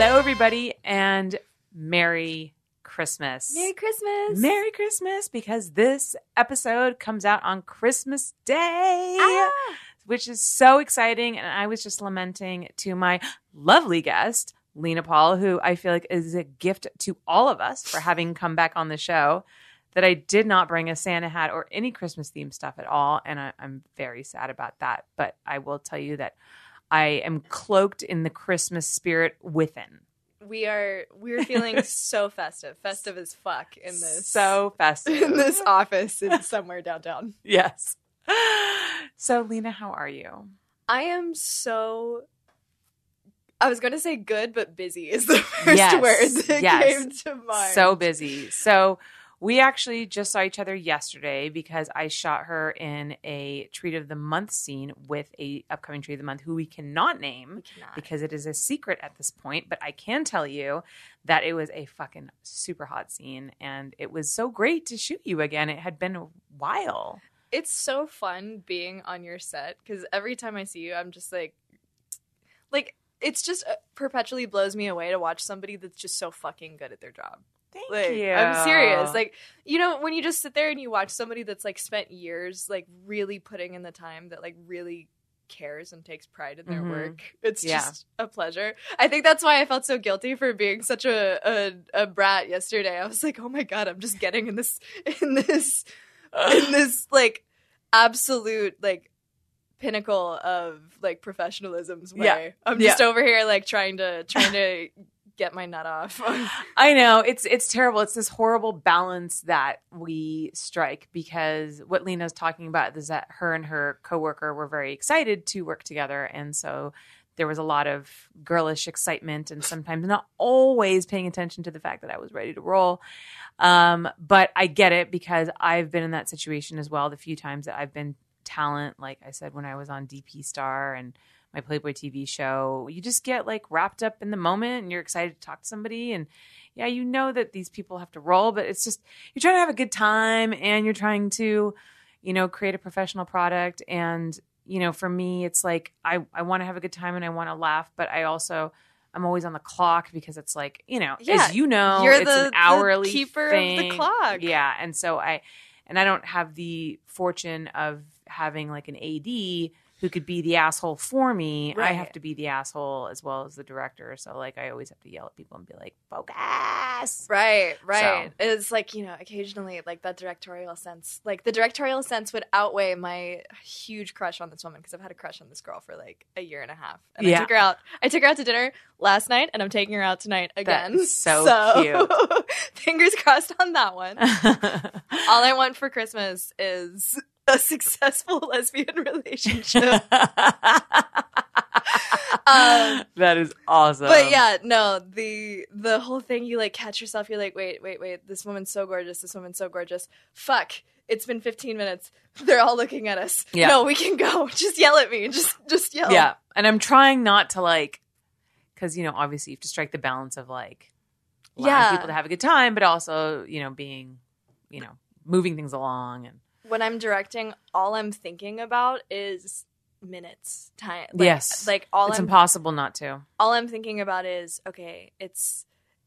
Hello, everybody, and Merry Christmas. Merry Christmas. Merry Christmas, because this episode comes out on Christmas Day, which is so exciting. And I was just lamenting to my lovely guest, Lena Paul, who I feel like is a gift to all of us for having come back on the show, that I did not bring a Santa hat or any Christmas-themed stuff at all. And I'm very sad about that. But I will tell you that I am cloaked in the Christmas spirit within. We're feeling so festive. Festive as fuck in this. So festive. In this office in somewhere downtown. Yes. So, Lena, how are you? I was going to say good, but busy is the first word that came to mind. So busy. So we actually just saw each other yesterday because I shot her in a Treat of the Month scene with a upcoming Treat of the Month who we cannot name because it is a secret at this point. But I can tell you that it was a fucking super hot scene, and it was so great to shoot you again. It had been a while. It's so fun being on your set because every time I see you, I'm just like it's just perpetually blows me away to watch somebody that's just so fucking good at their job. Thank you. I'm serious. Like, you know, when you just sit there and you watch somebody that's like spent years like really putting in the time, that like really cares and takes pride in their work. It's just a pleasure. I think that's why I felt so guilty for being such a brat yesterday. I was like, oh my God, I'm just getting in this like absolute like pinnacle of like professionalism's way. Yeah. I'm just over here like trying to get my nut off. I know. It's terrible. It's this horrible balance that we strike, because what Lena's talking about is that her and her coworker were very excited to work together. And so there was a lot of girlish excitement and sometimes not always paying attention to the fact that I was ready to roll. But I get it, because I've been in that situation as well. The few times that I've been talent, like I said, when I was on DP Star and my Playboy TV show, you just get like wrapped up in the moment and you're excited to talk to somebody. And yeah, you know that these people have to roll, but it's just, you're trying to have a good time and you're trying to, you know, create a professional product. And, you know, for me, it's like, I want to have a good time and I want to laugh, but I'm always on the clock, because it's like, you know, as you know, you're an hourly keeper thing. Of the clock. Yeah. And so I don't have the fortune of having like an AD who could be the asshole for me. Right. I have to be the asshole as well as the director. So, like, I always have to yell at people and be like, focus. Right. So. It's like, you know, occasionally, like, the directorial sense would outweigh my huge crush on this woman, because I've had a crush on this girl for, like, a year and a half. And I took her out to dinner last night, and I'm taking her out tonight again. That's so cute. Fingers crossed on that one. All I want for Christmas is a successful lesbian relationship. That is awesome. But yeah, no, the whole thing, you like catch yourself, you're like, wait, this woman's so gorgeous. Fuck, it's been 15 minutes. They're all looking at us. Yeah. No, we can go. Just yell at me. Just yell. Yeah. And I'm trying not to like, because, you know, obviously you have to strike the balance of like allowing people to have a good time, but also, you know, being, you know, moving things along. And when I'm directing, all I'm thinking about is minutes, time. Like, it's impossible not to. All I'm thinking about is, okay,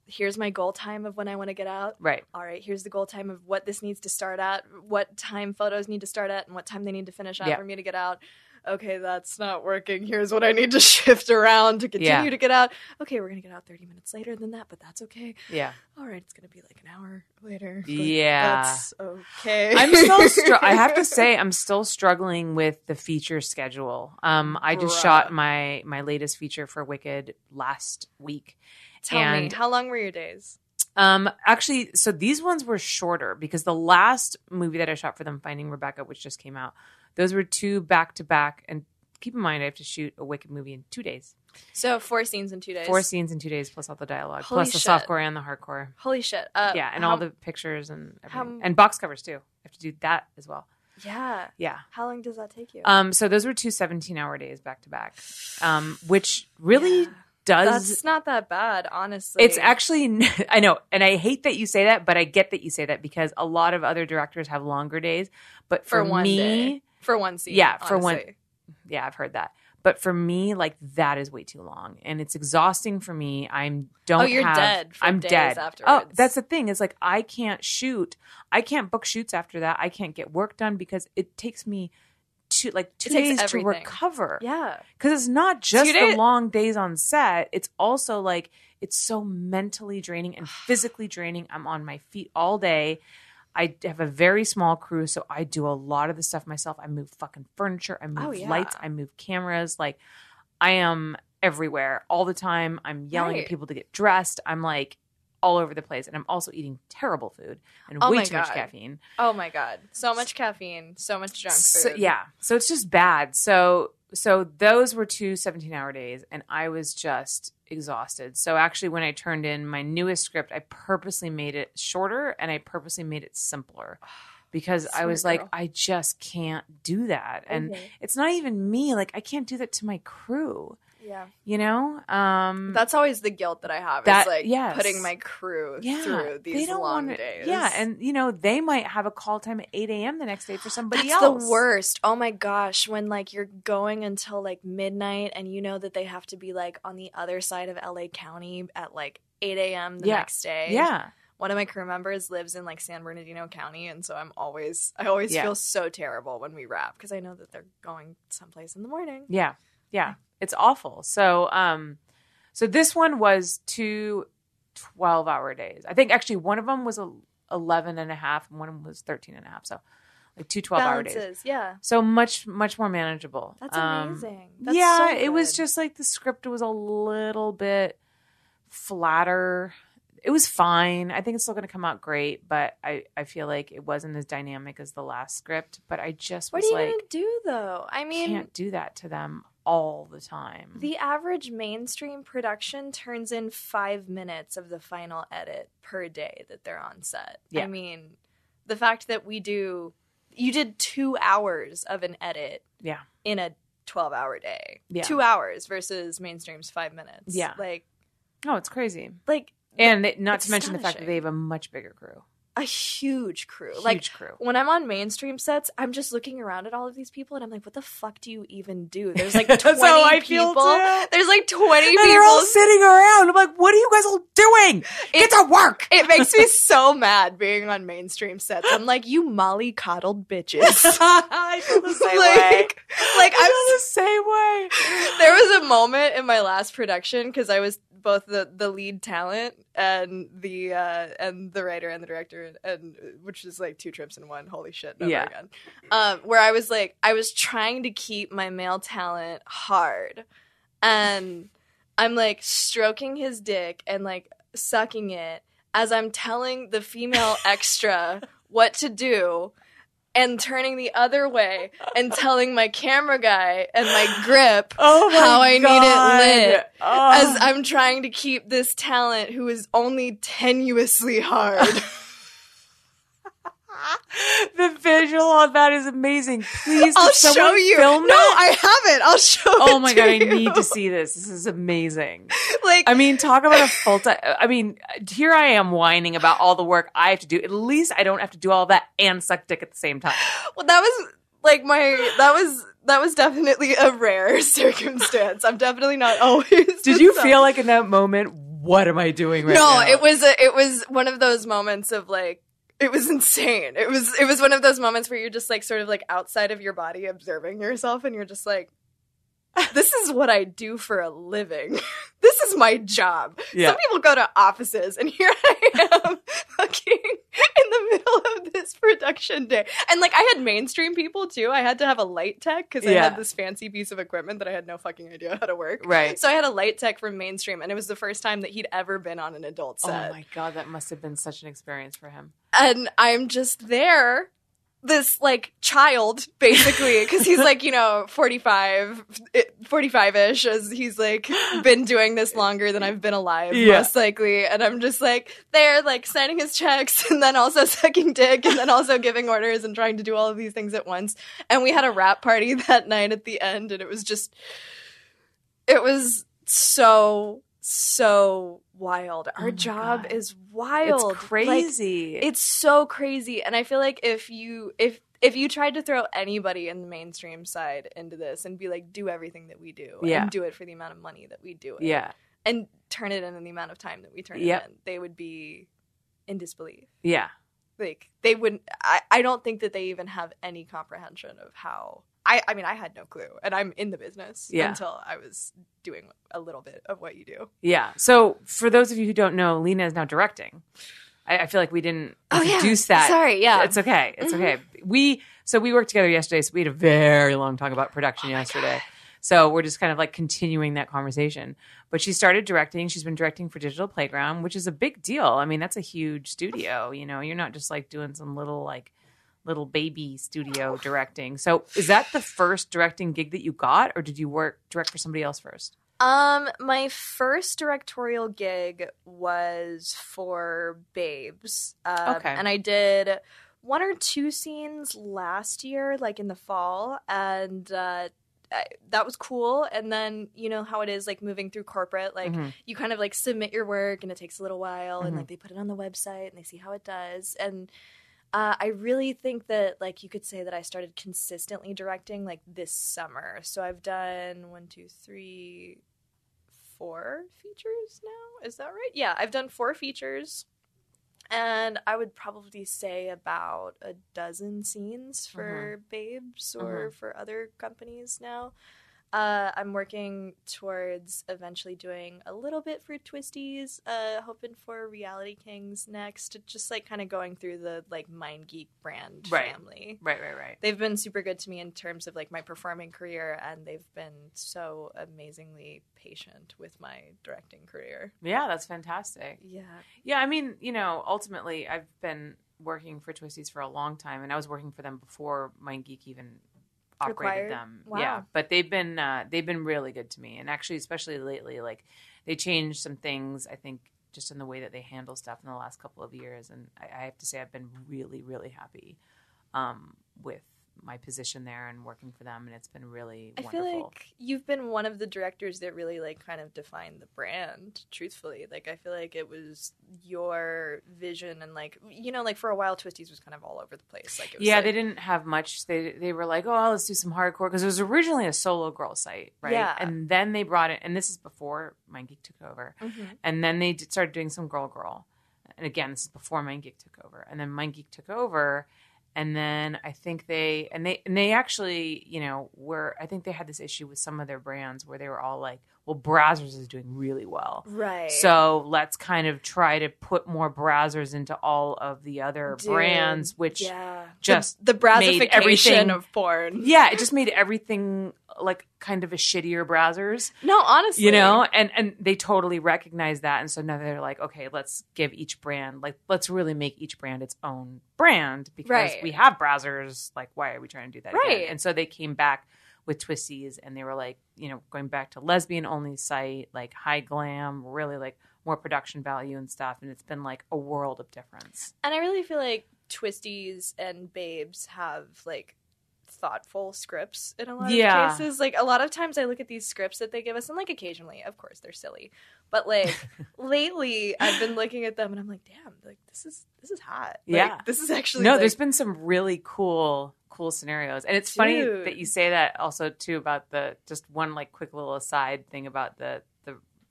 here's my goal time of when I want to get out. Right. All right, here's the goal time of what this needs to start at, what time photos need to start at, and what time they need to finish at for me to get out. Okay, that's not working. Here's what I need to shift around to continue to get out. Okay, we're going to get out 30 minutes later than that, but that's okay. Yeah. All right, it's going to be like an hour later. Yeah. That's okay. I have to say, I'm still struggling with the feature schedule. I just shot my latest feature for Wicked last week. Tell me, how long were your days? Actually, so these ones were shorter, because the last movie that I shot for them, Finding Rebecca, which just came out, those were two back-to-back, and keep in mind I have to shoot a Wicked movie in 2 days. So 4 scenes in 2 days. 4 scenes in 2 days, plus all the dialogue, plus the softcore and the hardcore. Holy shit. And all the pictures and everything. And box covers, too. I have to do that as well. Yeah. Yeah. How long does that take you? So those were two 17-hour days back-to-back, which really that's not that bad, honestly. It's actually, I know, and I hate that you say that, but I get that you say that, because a lot of other directors have longer days, but for me... For one scene. Yeah, I've heard that. But for me, like, that is way too long, and it's exhausting for me. I'm dead for days afterwards. Oh, that's the thing. It's like I can't shoot. I can't book shoots after that. I can't get work done because it takes me two days to recover. Yeah, because it's not just the long days on set. It's also like it's so mentally draining and physically draining. I'm on my feet all day. I have a very small crew, so I do a lot of the stuff myself. I move fucking furniture. I move lights. I move cameras. Like, I am everywhere all the time. I'm yelling at people to get dressed. I'm, like, all over the place. And I'm also eating terrible food and way too much caffeine. Oh, my God. So much caffeine. So much junk food. Yeah. So it's just bad. So those were two 17-hour days, and I was just exhausted. So actually, when I turned in my newest script, I purposely made it shorter and I purposely made it simpler because I was like, I just can't do that. And it's not even me. Like, I can't do that to my crew. Yeah. You know? That's always the guilt that I have. It's like putting my crew through these long days. Yeah. And, you know, they might have a call time at 8 a.m. the next day for somebody else. That's the worst. Oh, my gosh. When, like, you're going until, like, midnight and you know that they have to be, like, on the other side of L.A. County at, like, 8 a.m. the next day. Yeah. One of my crew members lives in, like, San Bernardino County, and so I always feel so terrible when we wrap because I know that they're going someplace in the morning. Yeah. Yeah. It's awful. So so this one was two 12-hour days. I think actually one of them was 11 and a half and one of them was 13 and a half. So like two 12-hour days. Yeah. So much more manageable. That's amazing. That's so good. It was just like the script was a little bit flatter. It was fine. I think it's still going to come out great, but I feel like it wasn't as dynamic as the last script. But I just was like, what are you going to do though? I mean, can't do that to them all the time. The average mainstream production turns in 5 minutes of the final edit per day that they're on set. Yeah. I mean, the fact that you did 2 hours of an edit in a 12-hour day. Yeah. 2 hours versus mainstream's 5 minutes. Yeah. Like, oh, it's crazy. Like, and not to mention the fact that they have a much bigger crew. A huge crew. When I'm on mainstream sets, I'm just looking around at all of these people and I'm like, what the fuck do you even do? There's like 20 people. There's like 20 people. They're all sitting around. I'm like, what are you guys all doing? Get to work. It makes me so mad being on mainstream sets. I'm like, you mollycoddled bitches. I feel the same way. There was a moment in my last production because I was both the lead talent and the writer and the director and which is like two trips in one. Holy shit. Never again. Where I was like, I was trying to keep my male talent hard and I'm like stroking his dick and like sucking it as I'm telling the female extra what to do and turning the other way and telling my camera guy and my grip how I need it lit as I'm trying to keep this talent who is only tenuously hard. The visual on that is amazing. Please, I'll show you. Film no, it? I have it. I'll show it. Oh my God, I need to see this. This is amazing. Like, I mean, talk about a full time. I mean, here I am whining about all the work I have to do. At least I don't have to do all that and suck dick at the same time. Well, that was like that was definitely a rare circumstance. I'm definitely not always. Did you feel like in that moment, what am I doing right now? No, it was one of those moments of like. It was insane. It was one of those moments where you're just like sort of like outside of your body observing yourself and you're just like, this is what I do for a living. This is my job. Yeah. Some people go to offices and here I am fucking in the middle of this production day. And like I had mainstream people too. I had to have a light tech because I had this fancy piece of equipment that I had no fucking idea how to work. Right. So I had a light tech from mainstream and it was the first time that he'd ever been on an adult set. Oh my God, that must have been such an experience for him. And I'm just there, this, like, child, basically, because he's, like, you know, 45-ish, as he's, like, been doing this longer than I've been alive, most likely. And I'm just, like, there, like, signing his checks and then also sucking dick and then also giving orders and trying to do all of these things at once. And we had a rap party that night at the end, and it was so wild. Our job is wild. It's crazy. Like, it's so crazy. And I feel like if If you tried to throw anybody in the mainstream side into this and be like, do everything that we do and do it for the amount of money that we do it and turn it in the amount of time that we turn it in, they would be in disbelief. Yeah. Like, they wouldn't – I don't think that they even have any comprehension of how – I mean, I had no clue, and I'm in the business until I was doing a little bit of what you do. Yeah. So for those of you who don't know, Lena is now directing. I feel like we didn't introduce that. Sorry, yeah. It's okay. It's okay. We worked together yesterday, so we had a very long talk about production yesterday. So we're just kind of like continuing that conversation. But she started directing. She's been directing for Digital Playground, which is a big deal. I mean, that's a huge studio. You know, you're not just like doing some little baby studio directing. So is that the first directing gig that you got, or did you direct for somebody else first? My first directorial gig was for Babes. And I did one or two scenes last year, like in the fall, and that was cool. And then, you know how it is, like, moving through corporate, like you kind of like submit your work and it takes a little while and like they put it on the website and they see how it does. And I really think that, like, you could say that I started consistently directing like this summer. So I've done 4 features now. Is that right? Yeah, I've done 4 features. And I would probably say about a dozen scenes for Babes or for other companies now. I'm working towards eventually doing a little bit for Twistys, hoping for Reality Kings next. Just like kind of going through the like Mind Geek brand family. Right. They've been super good to me in terms of like my performing career, and they've been so amazingly patient with my directing career. Yeah, that's fantastic. Yeah. Yeah, I mean, you know, ultimately I've been working for Twistys for a long time, and I was working for them before Mind Geek even operated them. Wow. Yeah, but they've been really good to me, and actually especially lately, like, they changed some things, I think, just in the way that they handle stuff in the last couple of years, and I have to say I've been really, really happy with my position there and working for them, and it's been really wonderful. I feel like you've been one of the directors that really like kind of defined the brand, truthfully. Like, I feel like it was your vision, and like, you know, like for a while Twistys was kind of all over the place. Like, it was they didn't have much. They were like, oh, let's do some hardcore, because it was originally a solo girl site, right? Yeah. And then they brought it, and this is before Mind Geek took over, and then they started doing some girl, and again, this is before Mind Geek took over, and then Mind Geek took over. And then I think they actually, you know, were, I think they had this issue with some of their brands where they were all like, well, Brazzers is doing really well. Right. So let's kind of try to put more Brazzers into all of the other brands, which just the Brazzerification of porn. Yeah. It just made everything like kind of a shittier Brazzers. No, honestly. You know, and they totally recognize that. And so now they're like, okay, let's give each brand, like, let's really make each brand its own brand, because we have Brazzers. Like, why are we trying to do that again? And so they came back with Twistys, and they were like, you know, going back to lesbian only site, like high glam, really like more production value and stuff. And it's been like a world of difference. And I really feel like Twistys and Babes have like thoughtful scripts in a lot of cases. Like, a lot of times I look at these scripts that they give us, and like occasionally, of course, they're silly, but like lately I've been looking at them and I'm like, damn, like this is hot. Like, this is actually there's been some really cool scenarios. And it's funny that you say that also too about the, just one like quick little aside thing about the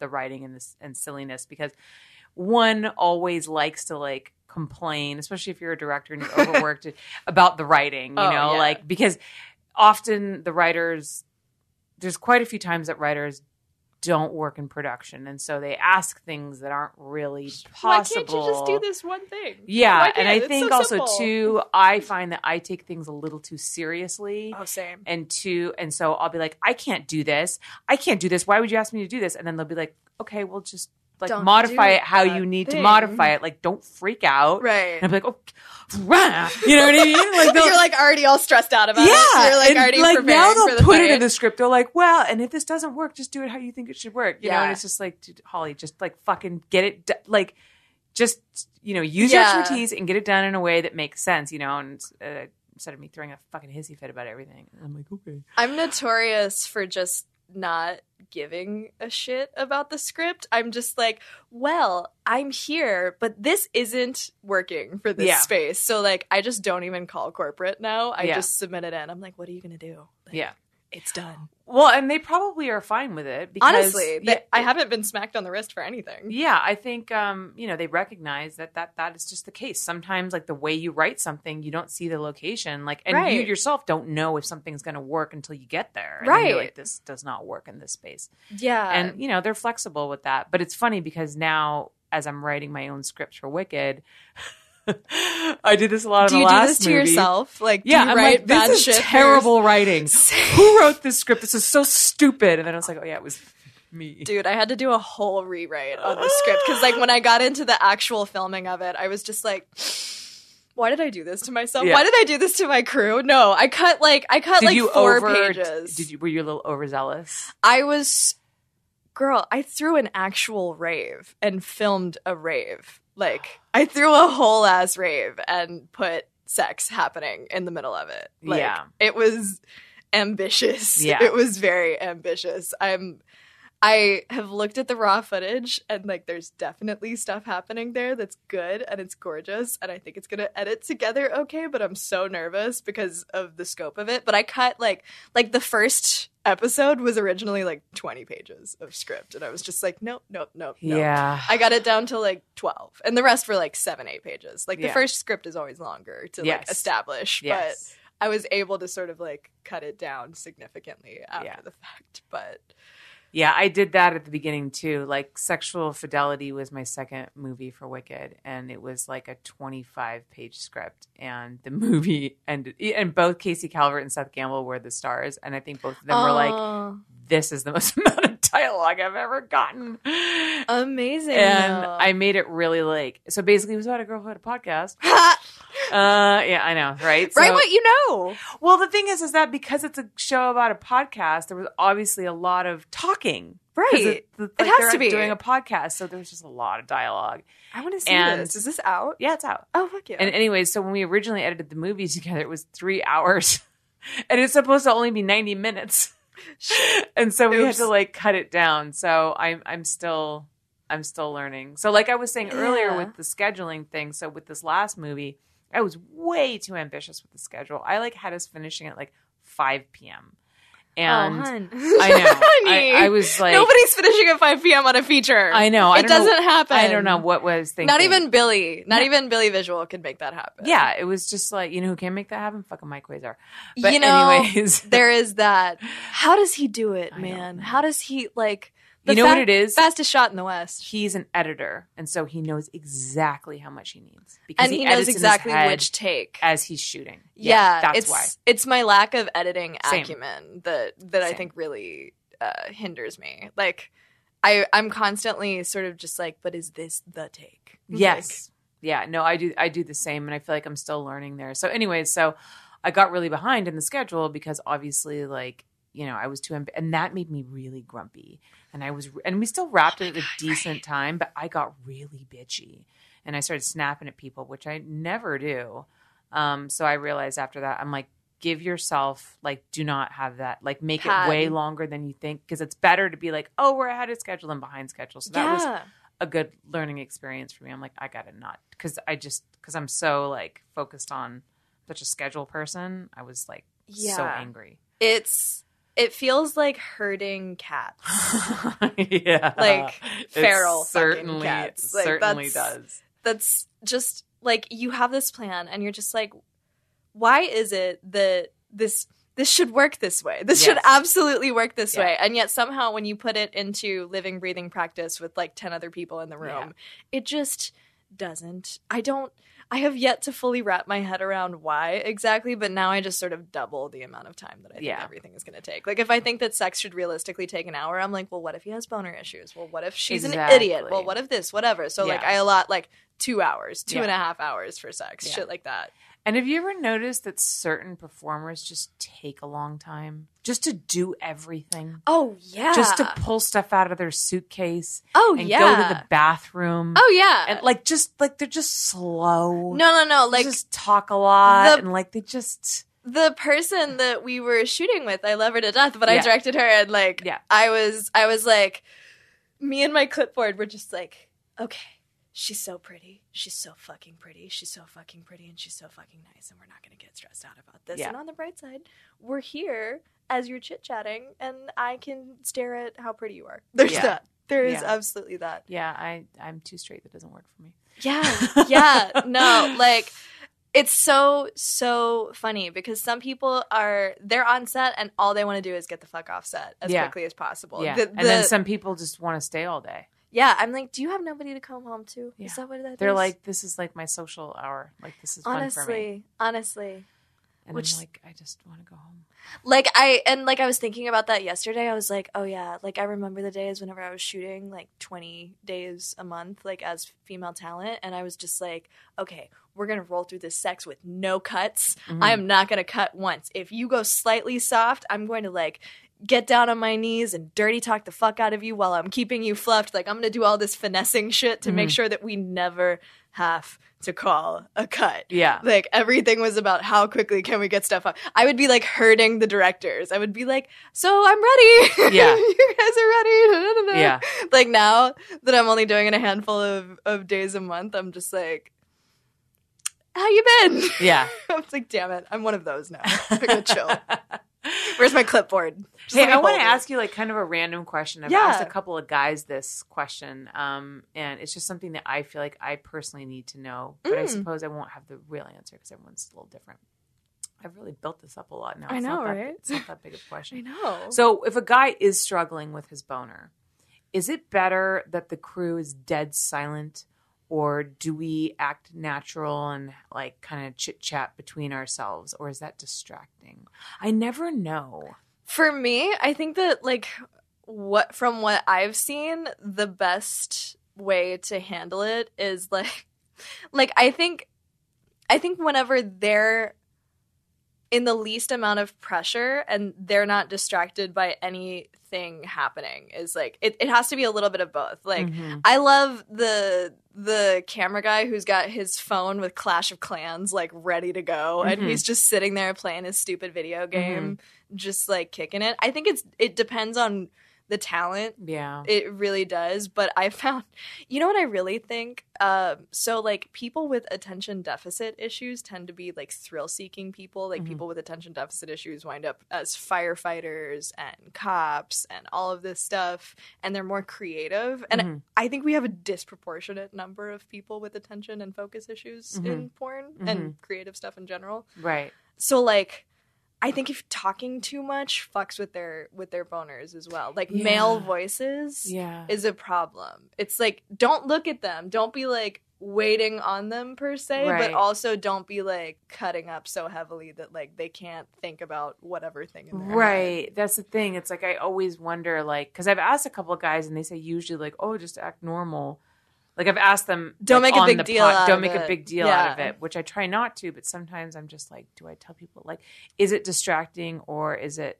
writing and this and silliness, because one always likes to like complain, especially if you're a director and you're overworked, about the writing, you know, like, because often the writers, there's quite a few times that writers don't work in production, and so they ask things that aren't really possible. Why can't you just do this one thing? Yeah, and I think also too, I find that I take things a little too seriously. Oh, same. And so I'll be like, I can't do this. Why would you ask me to do this? And then they'll be like, okay, we'll just like modify it how you need to modify it. Like, don't freak out. Right. And I'm like, oh, rah. You know what I mean? Like, you're like already all stressed out about it. You're like already like preparing now they'll for the put fight. It in the script. They're like, well, and if this doesn't work, just do it how you think it should work. You know, and it's just like, dude, Holly, just like fucking get it. Like, just, you know, use your expertise and get it done in a way that makes sense. You know, and instead of me throwing a fucking hissy fit about everything, I'm like, okay. I'm notorious for just not giving a shit about the script. I'm just like, well, I'm here, but this isn't working for this space. So, like, I just don't even call corporate now. I just submit it in. I'm like, what are you going to do? Like, it's done. Well, and they probably are fine with it. Because, honestly, I haven't been smacked on the wrist for anything. Yeah, I think, you know, they recognize that is just the case. Sometimes, like, the way you write something, you don't see the location. Like, and you yourself don't know if something's going to work until you get there. And you're like, this does not work in this space. Yeah. And, you know, they're flexible with that. But it's funny because now, as I'm writing my own scripts for Wicked... I did this a lot in the last movie. Do you do this to yourself? Like, do you write bad shit? I'm like, this is terrible writing. Who wrote this script? This is so stupid. And then I was like, oh, yeah, it was me. Dude, I had to do a whole rewrite on the script. Because, like, when I got into the actual filming of it, I was just like... Why did I do this to myself? Yeah. Why did I do this to my crew? No, I cut 4 pages. Were you a little overzealous? I was... Girl, I threw an actual rave and filmed a rave. Like, I threw a whole ass rave and put sex happening in the middle of it. Like, it was ambitious. Yeah. It was very ambitious. I have looked at the raw footage and, like, there's definitely stuff happening there that's good and it's gorgeous and I think it's going to edit together okay, but I'm so nervous because of the scope of it. But I cut, like the first episode was originally, like, 20 pages of script and I was just like, nope. Yeah. I got it down to, like, 12 and the rest were, like, 7-8 pages. Like, the first script is always longer to, like, establish, but I was able to sort of, like, cut it down significantly after the fact, but... Yeah, I did that at the beginning, too. Like, Sexual Fidelity was my second movie for Wicked, and it was, like, a 25-page script. And the movie ended – and both Casey Calvert and Seth Gamble were the stars. And I think both of them were like, this is the most amount of dialogue I've ever gotten. Amazing. And I made it really, like – so basically, it was about a girl who had a podcast. Yeah, I know, right? Write what you know. Well, the thing is that because it's a show about a podcast, there was obviously a lot of talking. Right. It has to be. Doing a podcast, so there was just a lot of dialogue. I want to see this. Is this out? Yeah, it's out. Oh, fuck yeah. And anyway, so when we originally edited the movie together, it was 3 hours. And it's supposed to only be 90 minutes. And so we had to, like, cut it down. So I'm still learning. So, like I was saying earlier with the scheduling thing, so with this last movie... I was way too ambitious with the schedule. I, like, had us finishing at, like, 5 p.m. And I know. I was like... Nobody's finishing at 5 p.m. on a feature. I know. It doesn't happen. I don't know what was thinking. Not even Billy. Not even Billy Visual can make that happen. Yeah. It was just like, you know who can make that happen? Fucking Mike Quasar. But you know, anyways. There is that. How does he do it, man? How does he, like... You know what it is? Fastest shot in the West. He's an editor, and so he knows exactly how much he needs. Because and he knows exactly which take. As he's shooting. Yeah, that's why. It's my lack of editing acumen that I think really hinders me. Like, I'm constantly sort of just like, but is this the take? Yes. Like, yeah, no, I do the same, and I feel like I'm still learning there. So anyways, so I got really behind in the schedule because obviously, like, you know, I was too – and that made me really grumpy. And I was – and we still wrapped it at a decent time, but I got really bitchy. And I started snapping at people, which I never do. So I realized after that, I'm like, give yourself – like, do not have that. Like, make it way longer than you think because it's better to be like, oh, we're ahead of schedule than behind schedule. So that was a good learning experience for me. I'm like, I got to not – because I just – because I'm so, like, focused on such a schedule person. I was, like, so angry. It feels like herding cats. Yeah. Like feral fucking cats. It certainly does. That's just like you have this plan and you're just like, why is it that this should work this way? This should absolutely work this way. And yet somehow when you put it into living, breathing practice with like 10 other people in the room, it just doesn't. I have yet to fully wrap my head around why exactly, but now I just sort of double the amount of time that I think everything is going to take. Like, if I think that sex should realistically take an hour, I'm like, well, what if he has boner issues? Well, what if she's an idiot? Well, what if this? Whatever. So, like, I allot, like, 2 hours, 2.5 hours for sex, shit like that. And have you ever noticed that certain performers just take a long time just to do everything? Oh, yeah. Just to pull stuff out of their suitcase. Oh, and go to the bathroom. Oh, yeah. And, like, just, like, they're just slow. No. Like, they just talk a lot. And, like, they just... the person that we were shooting with, I love her to death, but I directed her, and like I was like, me and my clipboard were just like, okay, she's so pretty. She's so fucking pretty. She's so fucking pretty, and she's so fucking nice, and we're not going to get stressed out about this. Yeah. And on the bright side, we're here as you're chit-chatting, and I can stare at how pretty you are. There's that. There is absolutely that. Yeah, I'm too straight. That doesn't work for me. Yeah, yeah. No, like, it's so funny because some people are, they're on set and all they want to do is get the fuck off set as quickly as possible. Yeah. And then some people just want to stay all day. Yeah, I'm like, do you have nobody to come home to? Yeah. Is that what that is? They're like, this is like my social hour. Like, this is fun for me. Honestly. And I'm like, I just want to go home. I was thinking about that yesterday. I was like, oh yeah, like I remember the days whenever I was shooting like 20 days a month, like as female talent, and I was just like, okay, we're going to roll through this sex with no cuts. Mm-hmm. I am not going to cut once. If you go slightly soft, I'm going to like get down on my knees and dirty talk the fuck out of you while I'm keeping you fluffed. Like, I'm going to do all this finessing shit to make sure that we never have to call a cut. Yeah. Like, everything was about how quickly can we get stuff up. I would be like herding the directors. I would be like, so I'm ready. Yeah. You guys are ready. Da, da, da. Yeah. Like, now that I'm only doing it a handful of days a month, I'm just like, how you been? Yeah. I was like, damn it. I'm one of those now. I'm going to chill. Where's my clipboard? Hey, I want to ask you like kind of a random question. I've asked a couple of guys this question, and it's just something that I feel like I personally need to know, but I suppose I won't have the real answer because everyone's a little different. I've really built this up a lot now. I know, right? It's not that big of a question. I know. So if a guy is struggling with his boner, is it better that the crew is dead silent, or do we act natural and like kind of chit chat between ourselves, or is that distracting? I never know. For me, I think that like from what I've seen, the best way to handle it is like I think whenever they're in the least amount of pressure and they're not distracted by anything happening is like it has to be a little bit of both. Like, I love the camera guy who's got his phone with Clash of Clans like ready to go, and he's just sitting there playing his stupid video game, just like kicking it. I think it depends on the talent. Yeah. It really does. But I found, you know what I really think? So like people with attention deficit issues tend to be like thrill seeking people. Like people with attention deficit issues wind up as firefighters and cops and all of this stuff. And they're more creative. And I think we have a disproportionate number of people with attention and focus issues in porn and creative stuff in general. Right. So like, I think if talking too much fucks with their boners as well. Like male voices is a problem. It's like, don't look at them. Don't be like waiting on them per se, but also don't be like cutting up so heavily that like they can't think about whatever thing in their head. That's the thing. It's like I always wonder like, because I've asked a couple of guys and they say usually like, oh, just act normal. Like I've asked them, don't make a big deal out of it. Don't make a big deal out of it, which I try not to. But sometimes I'm just like, do I tell people like, is it distracting, or is it,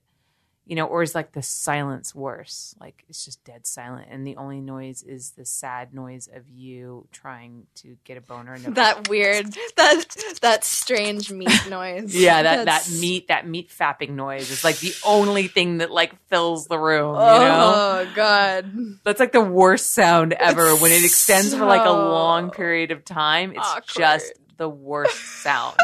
you know, or is like the silence worse? Like it's just dead silent, and the only noise is the sad noise of you trying to get a boner. And that weird, that strange meat noise. Yeah, that meat fapping noise is like the only thing that like fills the room. You know? Oh God, that's like the worst sound ever. When it extends for like a long period of time, it's awkward. Just the worst sound.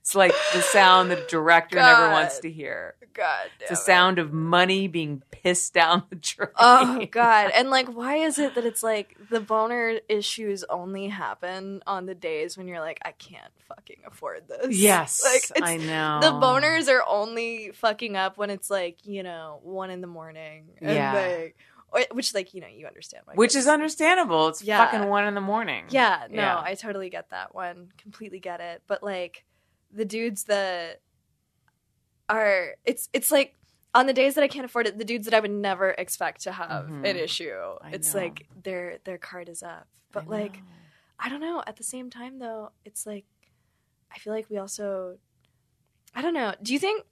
It's like the sound the director never wants to hear. God damn, it's the sound of money being pissed down the drain. Oh, God. And, like, why is it that it's, like, the boner issues only happen on the days when you're like, I can't fucking afford this. Yes, like, I know. The boners are only fucking up when it's, like, you know, 1 a.m. And like, which, like, you know, you understand. Which is understandable. It's fucking 1 a.m. Yeah, no, I totally get that one. Completely get it. But, like, the dudes that are it's like on the days that I can't afford it, the dudes that I would never expect to have an issue. It's like their card is up. But like I don't know, at the same time though, it's like I feel like we also I don't know. Do you think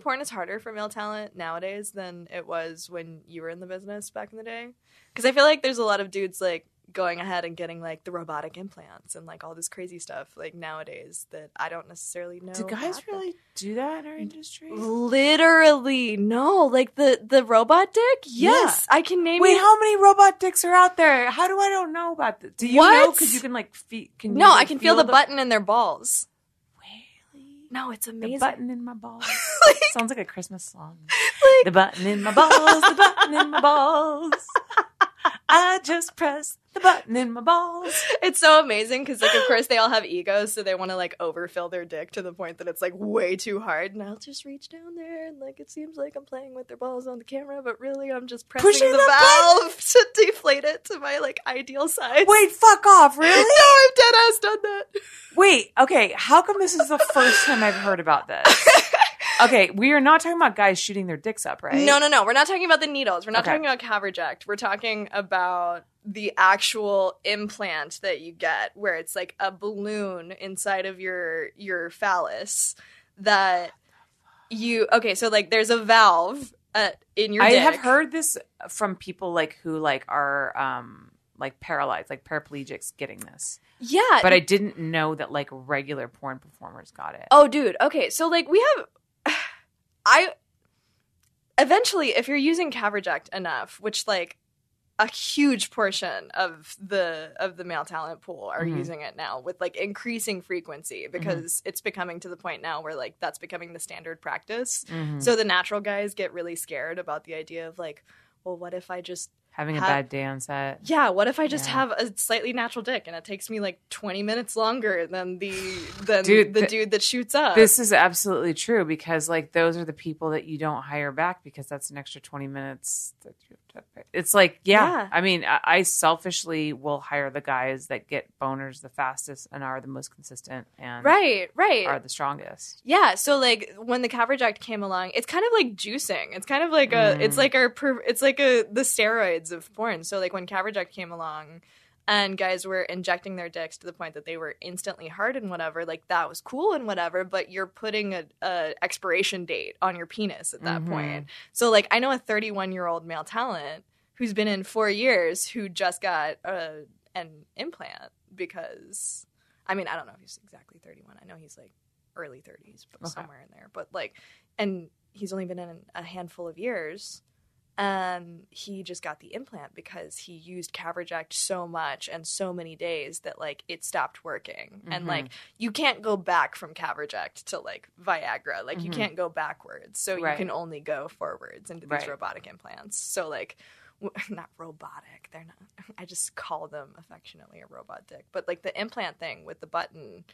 porn is harder for male talent nowadays than it was when you were in the business back in the day? Because I feel like there's a lot of dudes like going ahead and getting like the robotic implants and like all this crazy stuff like nowadays that I don't necessarily know. Do guys really do that in our industry? Literally, no. Like the robot dick? Yes, yeah. I can name. Wait, how many robot dicks are out there? How do I don't know about this? Do you know? Because you can like can no, you, like, I can feel the button in their balls. Really? No, it's amazing. The button in my balls. Like, sounds like a Christmas song. Like, the button in my balls. The button in my balls. I just press the button in my balls. It's so amazing because, like, of course, they all have egos, so they want to, like, overfill their dick to the point that it's, like, way too hard. And I'll just reach down there and, like, it seems like I'm playing with their balls on the camera, but really I'm just pressing the valve to deflate it to my, like, ideal size. Wait, fuck off, really? No, I've dead ass done that. Wait, okay, how come this is the first time I've heard about this? Okay, we are not talking about guys shooting their dicks up, right? No, no, no. We're not talking about the needles. We're not talking about Caverject. We're talking about the actual implant that you get where it's like a balloon inside of your phallus that you... Okay, so like there's a valve in your dick. I have heard this from people like who like are... like paralyzed, like paraplegics getting this. Yeah. But I didn't know that like regular porn performers got it. Oh, dude. Okay. So like we have, eventually if you're using Caverject enough, which like a huge portion of the male talent pool are using it now with like increasing frequency because it's becoming to the point now where like that's becoming the standard practice. So the natural guys get really scared about the idea of like, well, what if I just, Having a bad day on set. Yeah, what if I just have a slightly natural dick and it takes me like 20 minutes longer than the dude that shoots up? This is absolutely true because like those are the people that you don't hire back because that's an extra 20 minutes that you have to pay. It's like, yeah. I mean, I selfishly will hire the guys that get boners the fastest and are the most consistent and are the strongest. Yeah, so like when the Caverject came along, it's kind of like juicing. It's kind of like a the steroids of porn. So like when Caverject came along and guys were injecting their dicks to the point that they were instantly hard and whatever, like that was cool and whatever, but you're putting a expiration date on your penis at that point. So like I know a 31-year-old male talent who's been in 4 years who just got an implant because I mean I don't know if he's exactly 31. I know he's like early 30s but somewhere in there. But like and he's only been in a handful of years. He just got the implant because he used Caverject so much and so many days that like it stopped working. And like you can't go back from Caverject to like Viagra. Like you can't go backwards. So you can only go forwards into these robotic implants. So like not robotic. They're not. I just call them affectionately a robot dick. But like the implant thing with the button,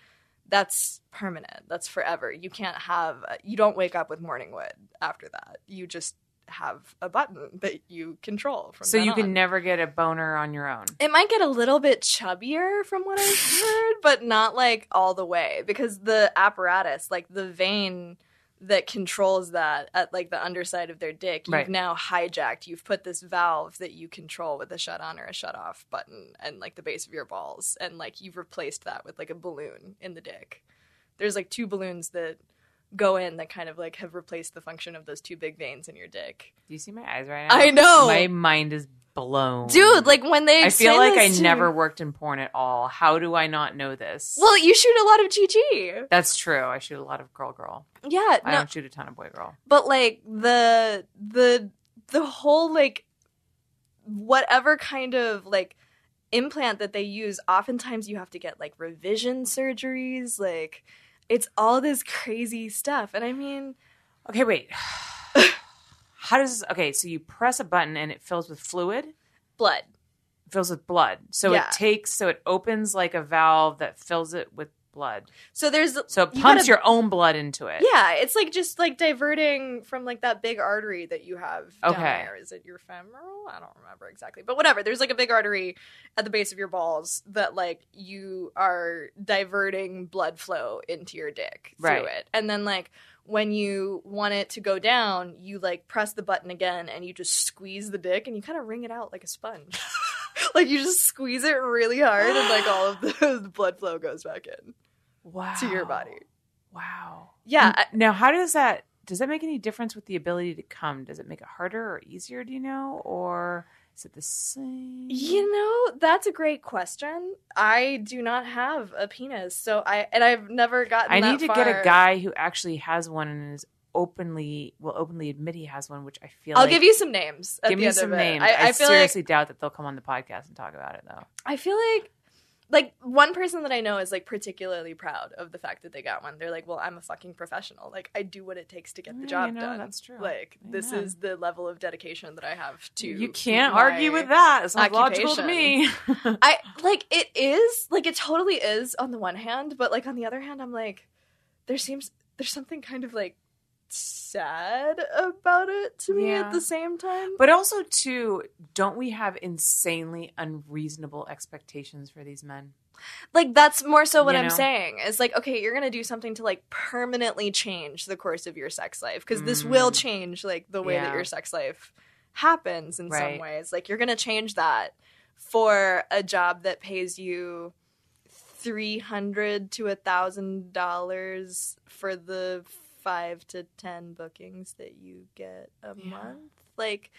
that's permanent. That's forever. You can't have you don't wake up with morning wood after that. You just have a button that you control from. So you can never get a boner on your own. It might get a little bit chubbier from what I've heard, but not like all the way because the apparatus, like the vein that controls that at like the underside of their dick, you've now hijacked. You've put this valve that you control with a shut on or a shut off button and like the base of your balls. And like you've replaced that with like a balloon in the dick. There's like two balloons that go in that kind of like have replaced the function of those two big veins in your dick. Do you see my eyes right now? I know. My mind is blown. Dude, like when they explain I feel like I never worked in porn at all. How do I not know this? Well, you shoot a lot of GG. That's true. I shoot a lot of girl. Yeah. I don't shoot a ton of boy girl. But like the whole like whatever kind of like implant that they use, oftentimes you have to get like revision surgeries, like it's all this crazy stuff. And I mean... Okay, wait. How does... Okay, so you press a button and it fills with fluid? Blood. It fills with blood. So it takes... So it opens like a valve that fills it with blood. So there's... So it pumps your own blood into it. Yeah, it's like just like diverting from like that big artery that you have down there. Is it your femoral? I don't remember exactly. But whatever. There's like a big artery at the base of your balls that like you are diverting blood flow into your dick through it. And then like when you want it to go down, you like press the button again and you just squeeze the dick and you kind of wring it out like a sponge. Like you just squeeze it really hard and like all of the blood flow goes back in. Wow. To your body. Wow. Yeah. Now, how does that make any difference with the ability to come? Does it make it harder or easier, do you know? Or Is it the same? You know, that's a great question. I do not have a penis, so I've never gotten. I need to get a guy who actually has one and is openly admit he has one, which I feel. I'll give you some names. Give me some names. I seriously doubt that they'll come on the podcast and talk about it, though. I feel like one person that I know is like particularly proud of the fact that they got one. They're like, "Well, I'm a fucking professional. Like, I do what it takes to get the job done." That's true. Like, this is the level of dedication that I have to. You can't argue with that. It's not logical to me. I like it is like it totally is on the one hand, but like on the other hand, I'm like, there's something kind of like sad about it to me at the same time. But also too, don't we have insanely unreasonable expectations for these men? Like, that's more so what I'm saying is like, okay, you're gonna do something to like permanently change the course of your sex life, because this will change like the way that your sex life happens in some ways. Like, you're gonna change that for a job that pays you $300 to $1,000 for the 5 to 10 bookings that you get a month. Like,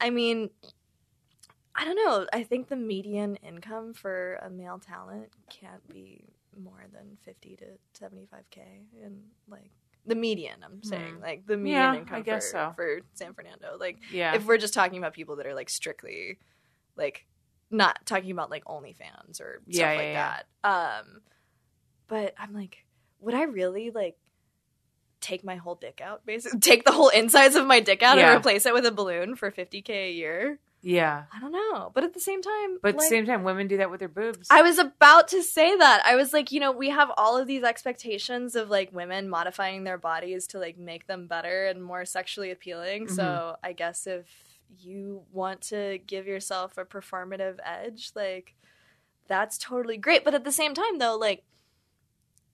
I mean, I don't know. I think the median income for a male talent can't be more than 50 to 75K. And like the median, I'm saying, like the median income for San Fernando. Like, if we're just talking about people that are like strictly, like, not talking about like OnlyFans or stuff like that. But I'm like, would I really like take my whole dick out, basically take the whole insides of my dick out and replace it with a balloon for $50K a year? I don't know. But at the same time, women do that with their boobs. I was about to say that. I was like, you know, we have all of these expectations of like women modifying their bodies to like make them better and more sexually appealing. So I guess if you want to give yourself a performative edge, like, that's totally great. But at the same time though, like,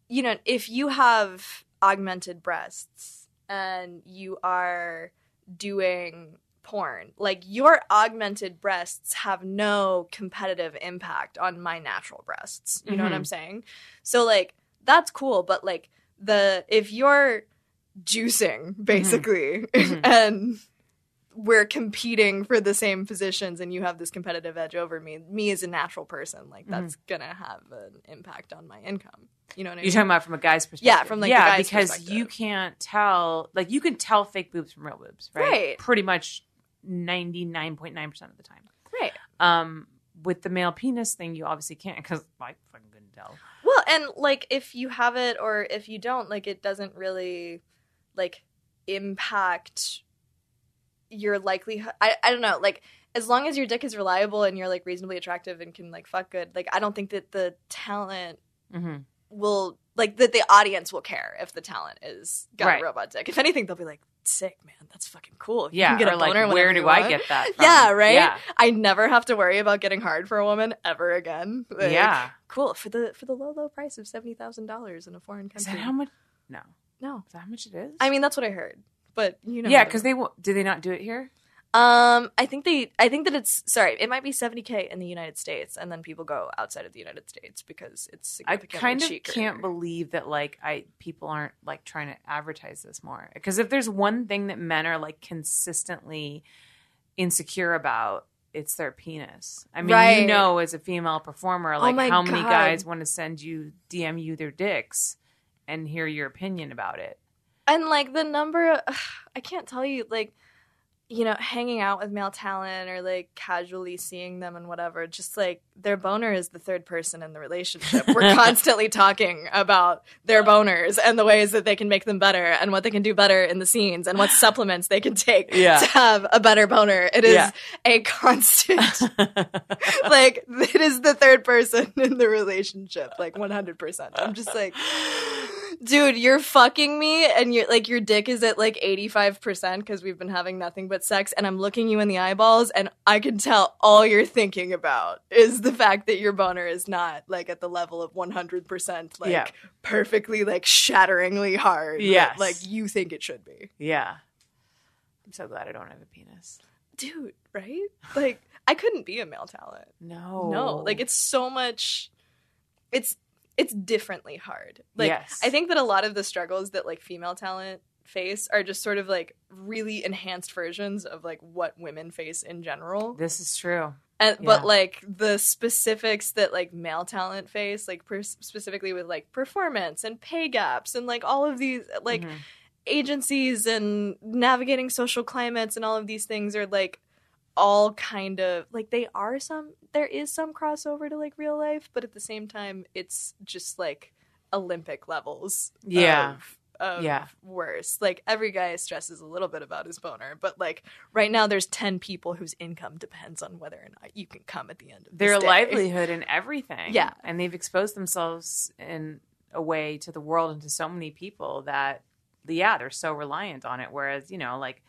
you know, if you have augmented breasts and you are doing porn, like, your augmented breasts have no competitive impact on my natural breasts. You know what I'm saying? So like, that's cool, but like, if you're juicing basically and we're competing for the same positions and you have this competitive edge over me as a natural person, like, that's gonna have an impact on my income. You know what I mean? You're talking about from a guy's perspective. Yeah, from like the guy's perspective. Because you can't tell, like, you can tell fake boobs from real boobs, right? Pretty much 99.9% of the time. Right. With the male penis thing, you obviously can't, because I fucking couldn't tell. Well, and like, if you have it or if you don't, like, it doesn't really like impact your likelihood. I don't know, like, as long as your dick is reliable and you're like reasonably attractive and can like fuck good, like, I don't think that the talent will, like, that the audience will care if the talent is got a robot dick. If anything, they'll be like, sick, man, that's fucking cool. You can get a boner, like, where do I get that from? I never have to worry about getting hard for a woman ever again. Like, cool, for the low price of $70,000 in a foreign country. Is that how much? No, is that how much it is? I mean, that's what I heard. But, you know, because do they not do it here? I think that it's, sorry, it might be $70K in the United States, and then people go outside of the United States because it's significantly cheaper. I can't believe that like people aren't like trying to advertise this more, because if there's one thing that men are like consistently insecure about, it's their penis. I mean, you know, as a female performer, like, how many guys want to send you DM you their dicks and hear your opinion about it. And, like, the number of, I can't tell you, like, you know, hanging out with male talent or, like, casually seeing them and whatever, just, like, their boner is the third person in the relationship. We're constantly talking about their boners and the ways that they can make them better and what they can do better in the scenes and what supplements they can take to have a better boner. It is a constant, like, it is the third person in the relationship, like, 100%. I'm just like, dude, you're fucking me, and you're like, your dick is at like 85% because we've been having nothing but sex, and I'm looking you in the eyeballs, and I can tell all you're thinking about is the fact that your boner is not like at the level of 100%, like perfectly, like shatteringly hard. Yes. Like you think it should be. Yeah. I'm so glad I don't have a penis. Dude, right? Like, I couldn't be a male talent. No. Like, it's so much. It's differently hard. Like, I think that a lot of the struggles that like female talent face are just sort of like really enhanced versions of like what women face in general. This is true. And, yeah. But like the specifics that like male talent face, like specifically with like performance and pay gaps and like all of these like mm-hmm. agencies and navigating social climates and all of these things are like all kind of like there is some crossover to like real life, but at the same time it's just like Olympic levels. Yeah. Yeah. Worse. Like every guy stresses a little bit about his boner, but like right now there's 10 people whose income depends on whether or not you can come at the end of their day. Livelihood and everything. Yeah. And they've exposed themselves in a way to the world and to so many people that yeah, they're so reliant on it. Whereas, you know, like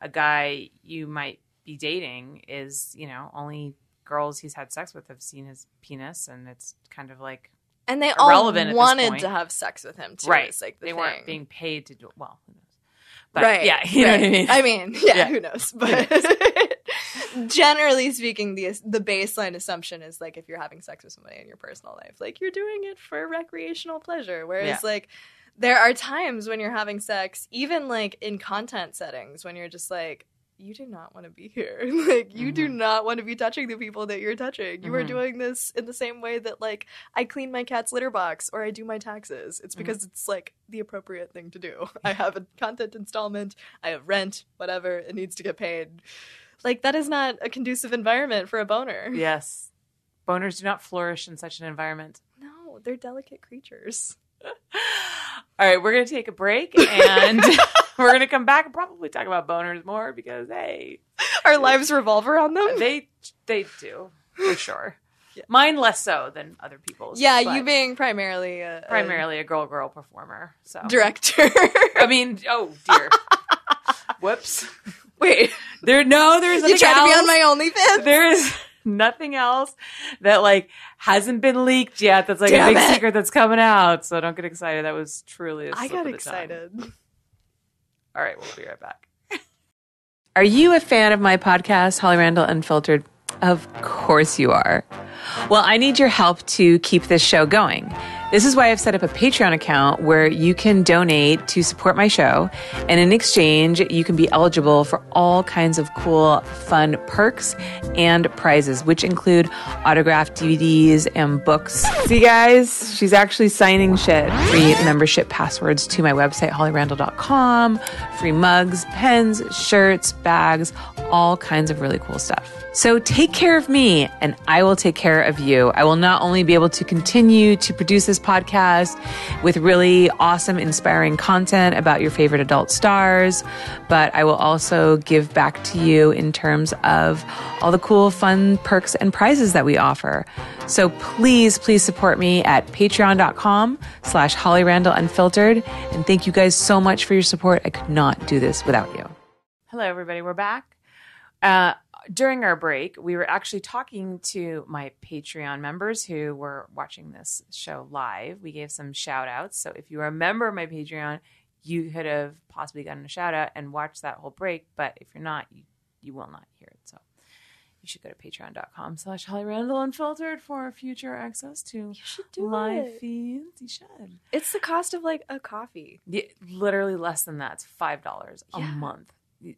a guy you might be dating is, you know, only girls he's had sex with have seen his penis, and it's kind of like, and they all wanted to have sex with him, too. Right. It's like they weren't being paid to do it. Well, who knows? But, right. Yeah, you know what I mean? I mean, yeah. Who knows? But generally speaking, the baseline assumption is, like, if you're having sex with somebody in your personal life, like, you're doing it for recreational pleasure. Whereas, like, there are times when you're having sex, even, like, in content settings, when you're just, like, you do not want to be here. Like, you mm-hmm. do not want to be touching the people that you're touching. You mm-hmm. are doing this in the same way that, like, I clean my cat's litter box or I do my taxes. It's because mm-hmm. it's, like, the appropriate thing to do. I have a content installment. I have rent, whatever. It needs to get paid. Like, that is not a conducive environment for a boner. Yes. Boners do not flourish in such an environment. No, they're delicate creatures. All right, we're going to take a break, and we're going to come back and probably talk about boners more because, hey. Our lives revolve around them? They do, for sure. Yeah. Mine less so than other people's. Yeah, you being primarily a girl-girl performer. So director. I mean, oh, dear. Whoops. Wait. There's nothing else. You tried to be on my OnlyFans? There is nothing else that like hasn't been leaked yet. That's like a big secret that's coming out. So don't get excited. That was truly a slip of the tongue. I got excited. All right, we'll be right back. Are you a fan of my podcast, Holly Randall Unfiltered? Of course you are. Well, I need your help to keep this show going. This is why I've set up a Patreon account where you can donate to support my show. And in exchange, you can be eligible for all kinds of cool, fun perks and prizes, which include autographed DVDs and books. See, guys, she's actually signing shit. Free membership passwords to my website, hollyrandall.com. Free mugs, pens, shirts, bags, all kinds of really cool stuff. So take care of me, and I will take care of you. I will not only be able to continue to produce this podcast with really awesome, inspiring content about your favorite adult stars, but I will also give back to you in terms of all the cool, fun perks and prizes that we offer. So please, please support me at patreon.com/Holly Randall Unfiltered. And thank you guys so much for your support. I could not do this without you. Hello, everybody. We're back. During our break, we were actually talking to my Patreon members who were watching this show live. We gave some shout outs. So if you are a member of my Patreon, you could have possibly gotten a shout out and watched that whole break. But if you're not, you will not hear it. So you should go to patreon.com/Holly Randall Unfiltered for future access to live feeds. You should. It's the cost of like a coffee. Yeah, literally less than that. It's $5 a month.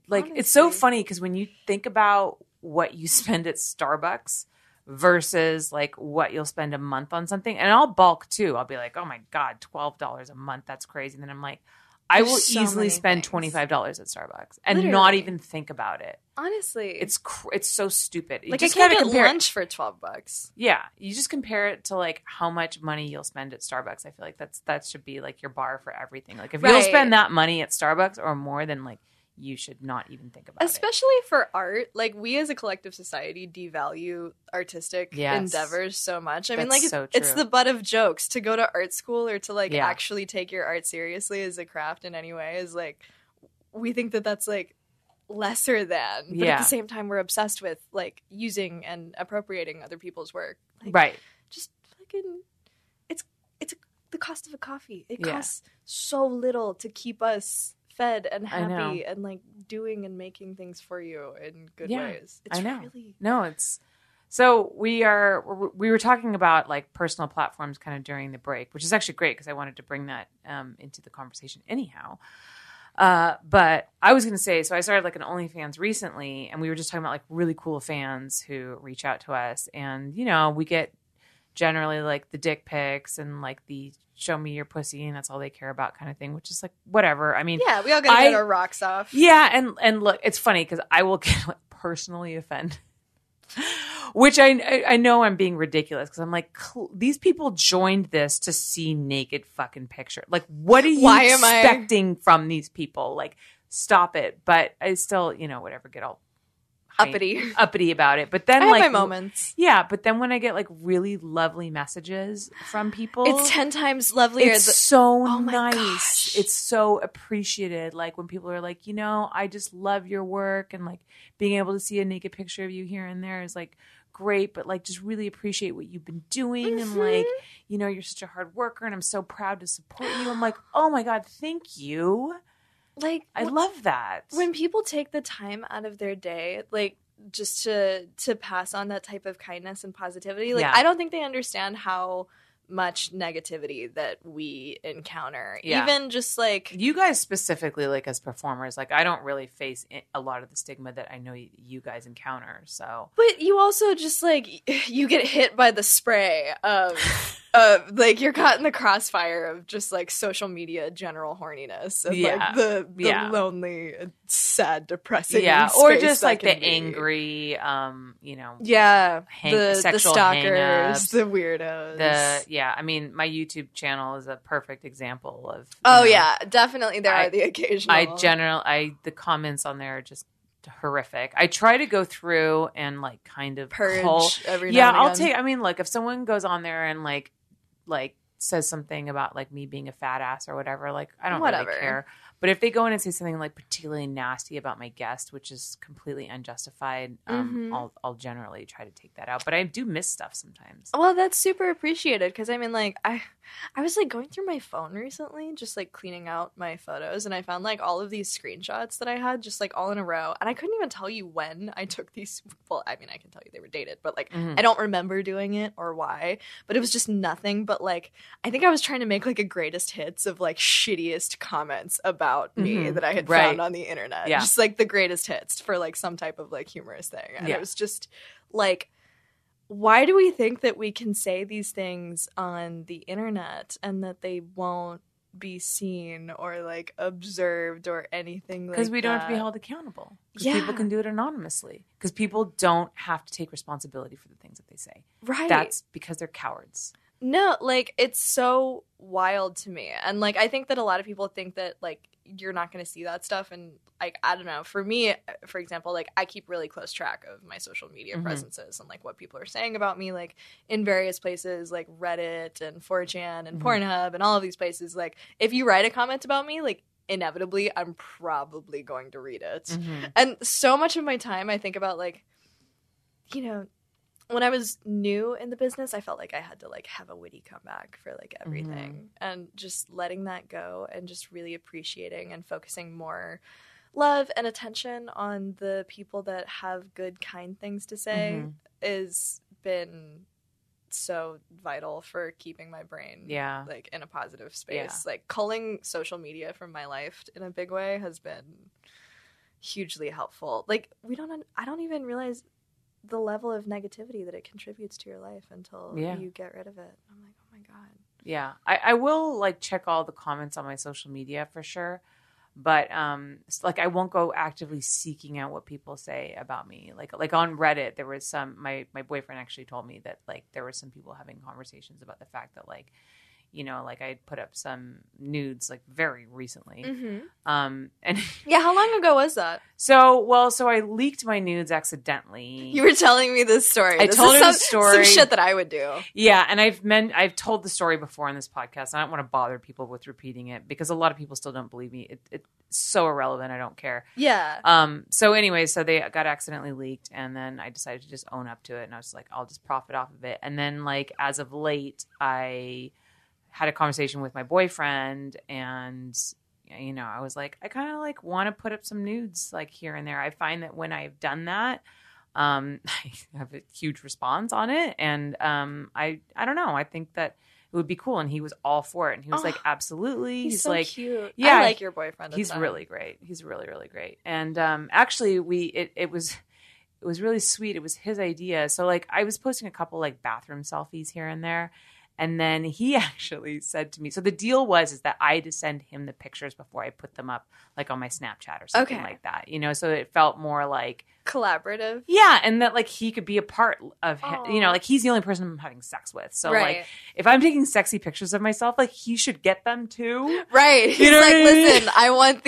Like, honestly. It's so funny because when you think about what you spend at Starbucks versus, like, what you'll spend a month on something, and I'll bulk, too. I'll be like, oh, my God, $12 a month. That's crazy. And then I'm like, I will easily spend $25 at Starbucks and not even think about it. Honestly. It's so stupid. Like, you just gotta compare lunch for $12. Yeah. You just compare it to, like, how much money you'll spend at Starbucks. I feel like that should be, like, your bar for everything. Like, if you'll spend that money at Starbucks or more than, like, you should not even think about it. Especially for art. Like, we as a collective society devalue artistic endeavors so much. I mean, like, so it's the butt of jokes. To go to art school or to, like, actually take your art seriously as a craft in any way is, like, we think that that's, like, lesser than. But at the same time, we're obsessed with, like, using and appropriating other people's work. Like, just fucking – it's the cost of a coffee. It costs so little to keep us – fed and happy and like doing and making things for you in good ways. It's really we were talking about like personal platforms kind of during the break, which is actually great because I wanted to bring that into the conversation anyhow. But I was going to say, so I started like an OnlyFans recently, and we were just talking about like really cool fans who reach out to us, and you know, we get generally like the dick pics and like the show me your pussy and that's all they care about kind of thing, which is like whatever. I mean, yeah, we all got to get our rocks off. Yeah, and look, it's funny because I will get like personally offended. Which I know I'm being ridiculous because I'm like, these people joined this to see naked fucking picture. Like, what are you expecting from these people? Like, stop it. But I still, you know, whatever, get all uppity about it. But then I like have my moments. Yeah, but then when I get like really lovely messages from people, it's 10 times lovelier. It's so nice. Gosh. It's so appreciated. Like when people are like, you know, I just love your work, and like being able to see a naked picture of you here and there is like great, but like just really appreciate what you've been doing, and like, you know, you're such a hard worker and I'm so proud to support you. I'm like, oh my God, thank you. Like, I love that. When people take the time out of their day, like, just to pass on that type of kindness and positivity, like, yeah. I don't think they understand how much negativity that we encounter. Yeah. Even just, like... You guys specifically, like, as performers, like, I don't really face a lot of the stigma that I know you guys encounter, so... But you also just, like, you get hit by the spray of... like you're caught in the crossfire of just like social media general horniness and like the lonely, sad, depressing, or just like the angry, you know, the stalkers, the weirdos, I mean, my YouTube channel is a perfect example of. Oh yeah, definitely there are the occasional. The comments on there are just horrific. I try to go through and like kind of purge every now and again. I mean, look, if someone goes on there and like says something about like me being a fat ass or whatever, like I don't really care. But if they go in and say something like particularly nasty about my guest, which is completely unjustified, I'll generally try to take that out. But I do miss stuff sometimes. Well, that's super appreciated because I mean, like I was like going through my phone recently, just like cleaning out my photos, and I found like all of these screenshots that I had just like all in a row, and I couldn't even tell you when I took these. Well, I mean, I can tell you they were dated, but like I don't remember doing it or why. But it was just nothing but like. I think I was trying to make like a greatest hits of like shittiest comments about me that I had found on the internet. Yeah. Just like the greatest hits for like some type of like humorous thing. And it was just like, why do we think that we can say these things on the internet and that they won't be seen or like observed or anything like that? Because we don't have to be held accountable. Yeah. People can do it anonymously. Because people don't have to take responsibility for the things that they say. Right. That's because they're cowards. No, like, it's so wild to me. And, like, I think that a lot of people think that, like, you're not going to see that stuff. And, like, I don't know. For me, for example, like, I keep really close track of my social media presences and, like, what people are saying about me, like, in various places, like Reddit and 4chan and Pornhub and all of these places. Like, if you write a comment about me, like, inevitably, I'm probably going to read it. And so much of my time I think about, like, you know, when I was new in the business, I felt like I had to like have a witty comeback for like everything and just letting that go and just really appreciating and focusing more love and attention on the people that have good, kind things to say has been so vital for keeping my brain like in a positive space. Like culling social media from my life in a big way has been hugely helpful. Like I don't even realize the level of negativity that it contributes to your life until you get rid of it. I'm like, oh my God. Yeah. I will like check all the comments on my social media for sure. But like I won't go actively seeking out what people say about me. Like on Reddit, there was some, my boyfriend actually told me that like there were some people having conversations about the fact that like, you know, like I had put up some nudes like very recently. And how long ago was that? So I leaked my nudes accidentally. You were telling me this story. I told her the story. Some shit that I would do. Yeah, and I've told the story before on this podcast. I don't want to bother people with repeating it because a lot of people still don't believe me. It's so irrelevant. I don't care. Yeah. So anyway, so they got accidentally leaked, and then I decided to just own up to it, and I was like, I'll just profit off of it. And then like as of late, I had a conversation with my boyfriend, and you know, I was like, I kind of like want to put up some nudes like here and there. I find that when I've done that, I have a huge response on it, and I don't know. I think that it would be cool. And he was all for it. And he was like, absolutely. He's so like, cute. Yeah, I like your boyfriend. He's really great. He's really, really great. And actually, it was really sweet. It was his idea. So like, I was posting a couple like bathroom selfies here and there. And then he actually said to me, so the deal was, is that I had to send him the pictures before I put them up, like on my Snapchat or something like that, you know, so it felt more like collaborative. Yeah. And that like, he could be a part of him, you know, like he's the only person I'm having sex with. So like, if I'm taking sexy pictures of myself, like he should get them too. Right. He's like, listen, I want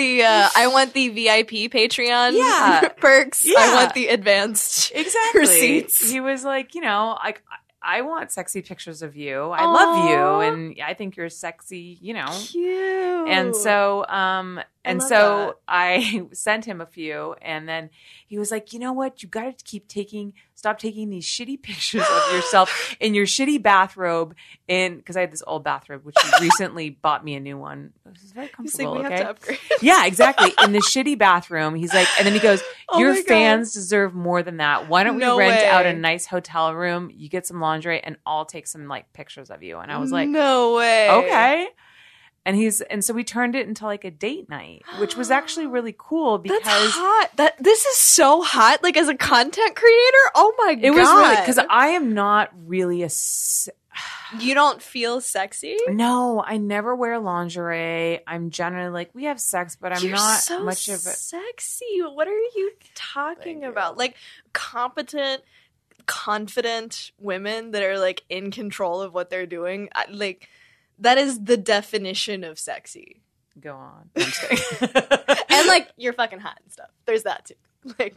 the VIP Patreon perks. Yeah. I want the advanced receipts. He was like, you know, like, I want sexy pictures of you. I love you. And I think you're sexy, you know. Cute. And so, I sent him a few. And then he was like, you know what? You got to stop taking these shitty pictures of yourself in your shitty bathrobe. Because I had this old bathrobe, which he recently bought me a new one. It was very comfortable. He's like, we have to upgrade. Yeah, exactly. In the shitty bathroom. He's like, and then he goes, your fans deserve more than that. Why don't we rent out a nice hotel room? You get some lingerie and I'll take some like pictures of you. And I was like, no way. Okay. And so we turned it into like a date night, which was actually really cool because that's hot. This is so hot. Like as a content creator, oh my god, it was really because I am not really a. You don't feel sexy? No, I never wear lingerie. I'm generally like we have sex, but I'm not so much of a sexy. What are you talking about? Like competent, confident women that are like in control of what they're doing, like. That is the definition of sexy. Go on. I'm kidding. And like you're fucking hot and stuff. There's that too. Like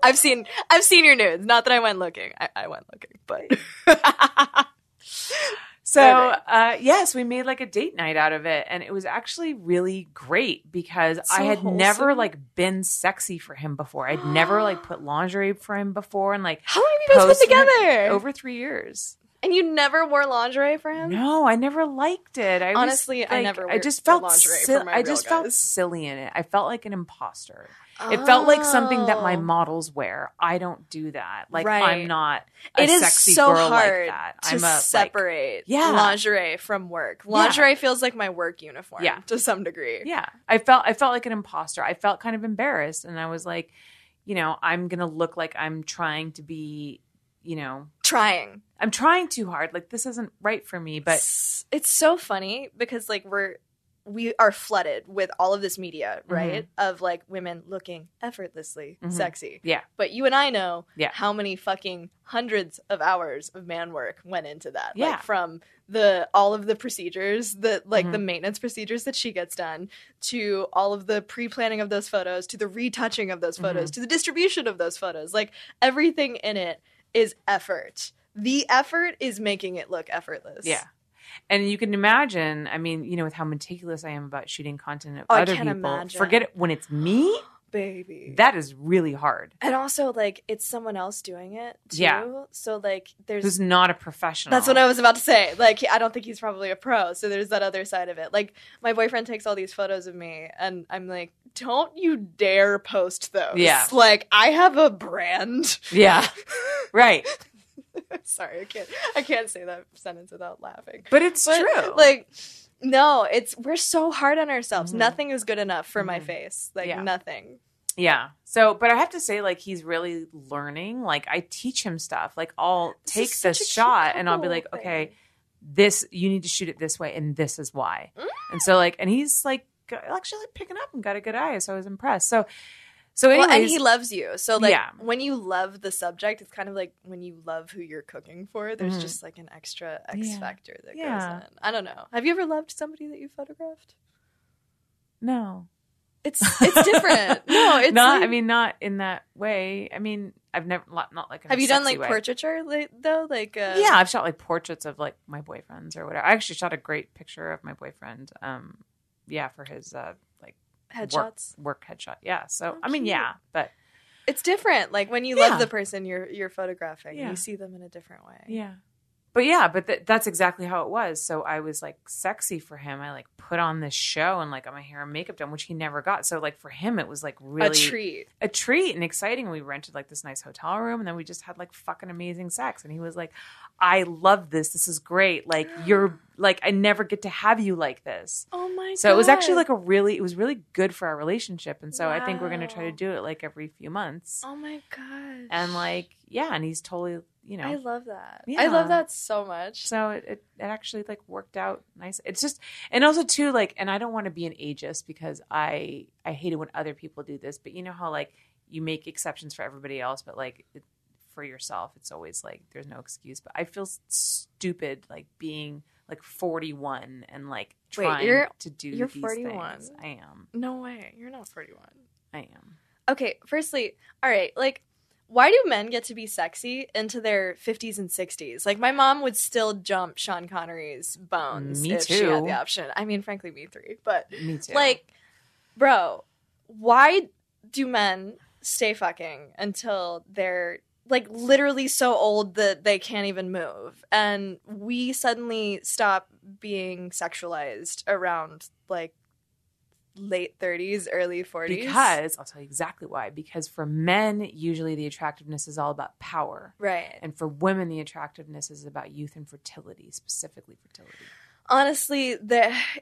I've seen your nudes. Not that I went looking. I went looking, but so yes, we made like a date night out of it, and it was actually really great because I had never like been sexy for him before. I'd never like put lingerie for him before, and like how long have you guys been together? Over 3 years. And you never wore lingerie for him? No, I never liked it. I just felt silly in it. I felt like an imposter. Oh. It felt like something that my models wear. I don't do that. Like I'm not a sexy girl like that. It is so hard to separate lingerie from work. Lingerie feels like my work uniform to some degree. Yeah. I felt like an imposter. I felt kind of embarrassed, and I was like, you know, I'm going to look like I'm trying to be, you know, I'm trying too hard. Like this isn't right for me, but it's so funny because like we are flooded with all of this media, right? Mm-hmm. Of like women looking effortlessly sexy. Yeah. But you and I know how many fucking hundreds of hours of man work went into that. Yeah. Like from all of the procedures, the maintenance procedures that she gets done, to all of the pre-planning of those photos, to the retouching of those photos, to the distribution of those photos, like everything in it. Is effort. The effort is making it look effortless. Yeah. And you can imagine, I mean, you know, with how meticulous I am about shooting content of other people. Imagine. Forget it when it's me. Baby. That is really hard. And also, like, it's someone else doing it, too. Yeah. So, like, who's not a professional. That's what I was about to say. Like, I don't think he's probably a pro. So there's that other side of it. Like, my boyfriend takes all these photos of me, and I'm like, don't you dare post those. Yeah. Like, I have a brand. Yeah. Right. Sorry, I can't say that sentence without laughing. But it's true. Like... No, we're so hard on ourselves. Nothing is good enough for my face. Like nothing. Yeah. So, but I have to say, like, he's really learning. Like, I teach him stuff. Like, I'll take this shot and I'll be like, okay, this, you need to shoot it this way. And this is why. Mm. And so like, and he's like, actually like picking up and got a good eye. So I was impressed. So anyways, well, and he loves you. So like when you love the subject, it's kind of like when you love who you're cooking for, there's just like an extra X factor that goes in. I don't know. Have you ever loved somebody that you photographed? No. It's different. No, it's not. Like, I mean, not in that way. I mean, I've never not like. Have you done like portraiture though? Like yeah, I've shot like portraits of like my boyfriends or whatever. I actually shot a great picture of my boyfriend. For his headshots, work headshot. Yeah. So I mean, yeah, but it's different. Like when you love the person you're photographing, you see them in a different way. Yeah. But yeah, but that's exactly how it was. So I was like sexy for him. I like put on this show and like got my hair and makeup done, which he never got. So like for him, it was like really a treat and exciting. We rented like this nice hotel room, and then we just had like fucking amazing sex. And he was like, I love this. This is great. Like you're Like, I never get to have you like this. Oh my God. So it was actually like it was really good for our relationship. And so I think we're going to try to do it like every few months. Oh my gosh. And like, yeah. And he's totally, you know. I love that. Yeah. I love that so much. So it actually like worked out nice. It's just, and also too, like, and I don't want to be an ageist because I hate it when other people do this, but you know how like you make exceptions for everybody else, but like for yourself, it's always like, there's no excuse, but I feel stupid, like being like 41 and like trying to do these 41. Things. I am. No way. You're not 41. I am. Okay. Firstly, all right. Like, why do men get to be sexy into their 50s and 60s? Like, my mom would still jump Sean Connery's bones if she had the option. I mean, frankly, me three, but me too. Like, bro, why do men stay fucking until they're like literally so old that they can't even move? And we suddenly stop being sexualized around like late 30s, early 40s. Because I'll tell you exactly why. Because for men, usually the attractiveness is all about power. Right. And for women, the attractiveness is about youth and fertility, specifically fertility. Honestly,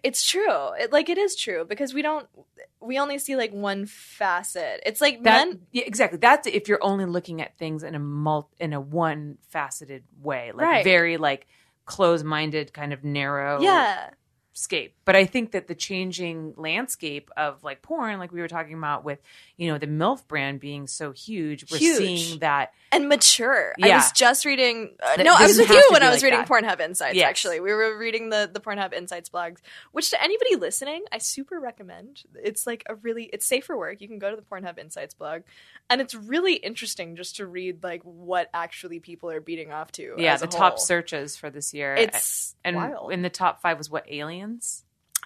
it's true. It is true because we only see like one facet. It's like that, men. Yeah, exactly. That's if you're only looking at things in a one faceted way, like right. Very like close-minded kind of narrow scape. But I think that the changing landscape of like porn, like we were talking about with, you know, the MILF brand being so huge, we're seeing that. And mature. Yeah. I was just reading. I was with you when I was reading that. Pornhub Insights, yes. Actually. We were reading the Pornhub Insights blogs, which to anybody listening, I super recommend. It's like it's safe for work. You can go to the Pornhub Insights blog. And it's really interesting just to read like what actually people are beating off to. Yeah, as the top searches for this year. It's wild. In the top 5 was what, aliens?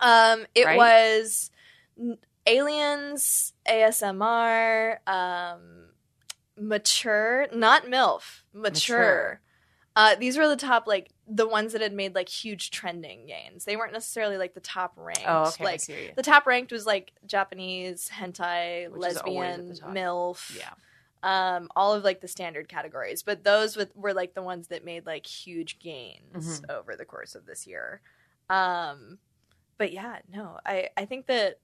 It right? was aliens, ASMR, mature, not MILF, mature. These were the top, like the ones that had made like huge trending gains. They weren't necessarily like the top ranked. Oh, okay. Like, I see you. The top ranked was like Japanese, hentai, which lesbian, MILF. Yeah. All of like the standard categories, but those were like the ones that made like huge gains over the course of this year. But yeah, no, I think that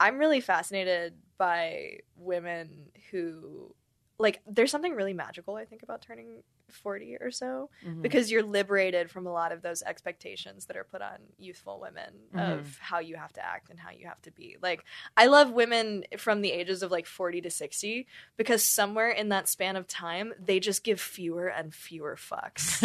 I'm really fascinated by women who like, there's something really magical, I think, about turning 40 or so, because you're liberated from a lot of those expectations that are put on youthful women of how you have to act and how you have to be. Like, I love women from the ages of like 40 to 60 because somewhere in that span of time, they just give fewer and fewer fucks.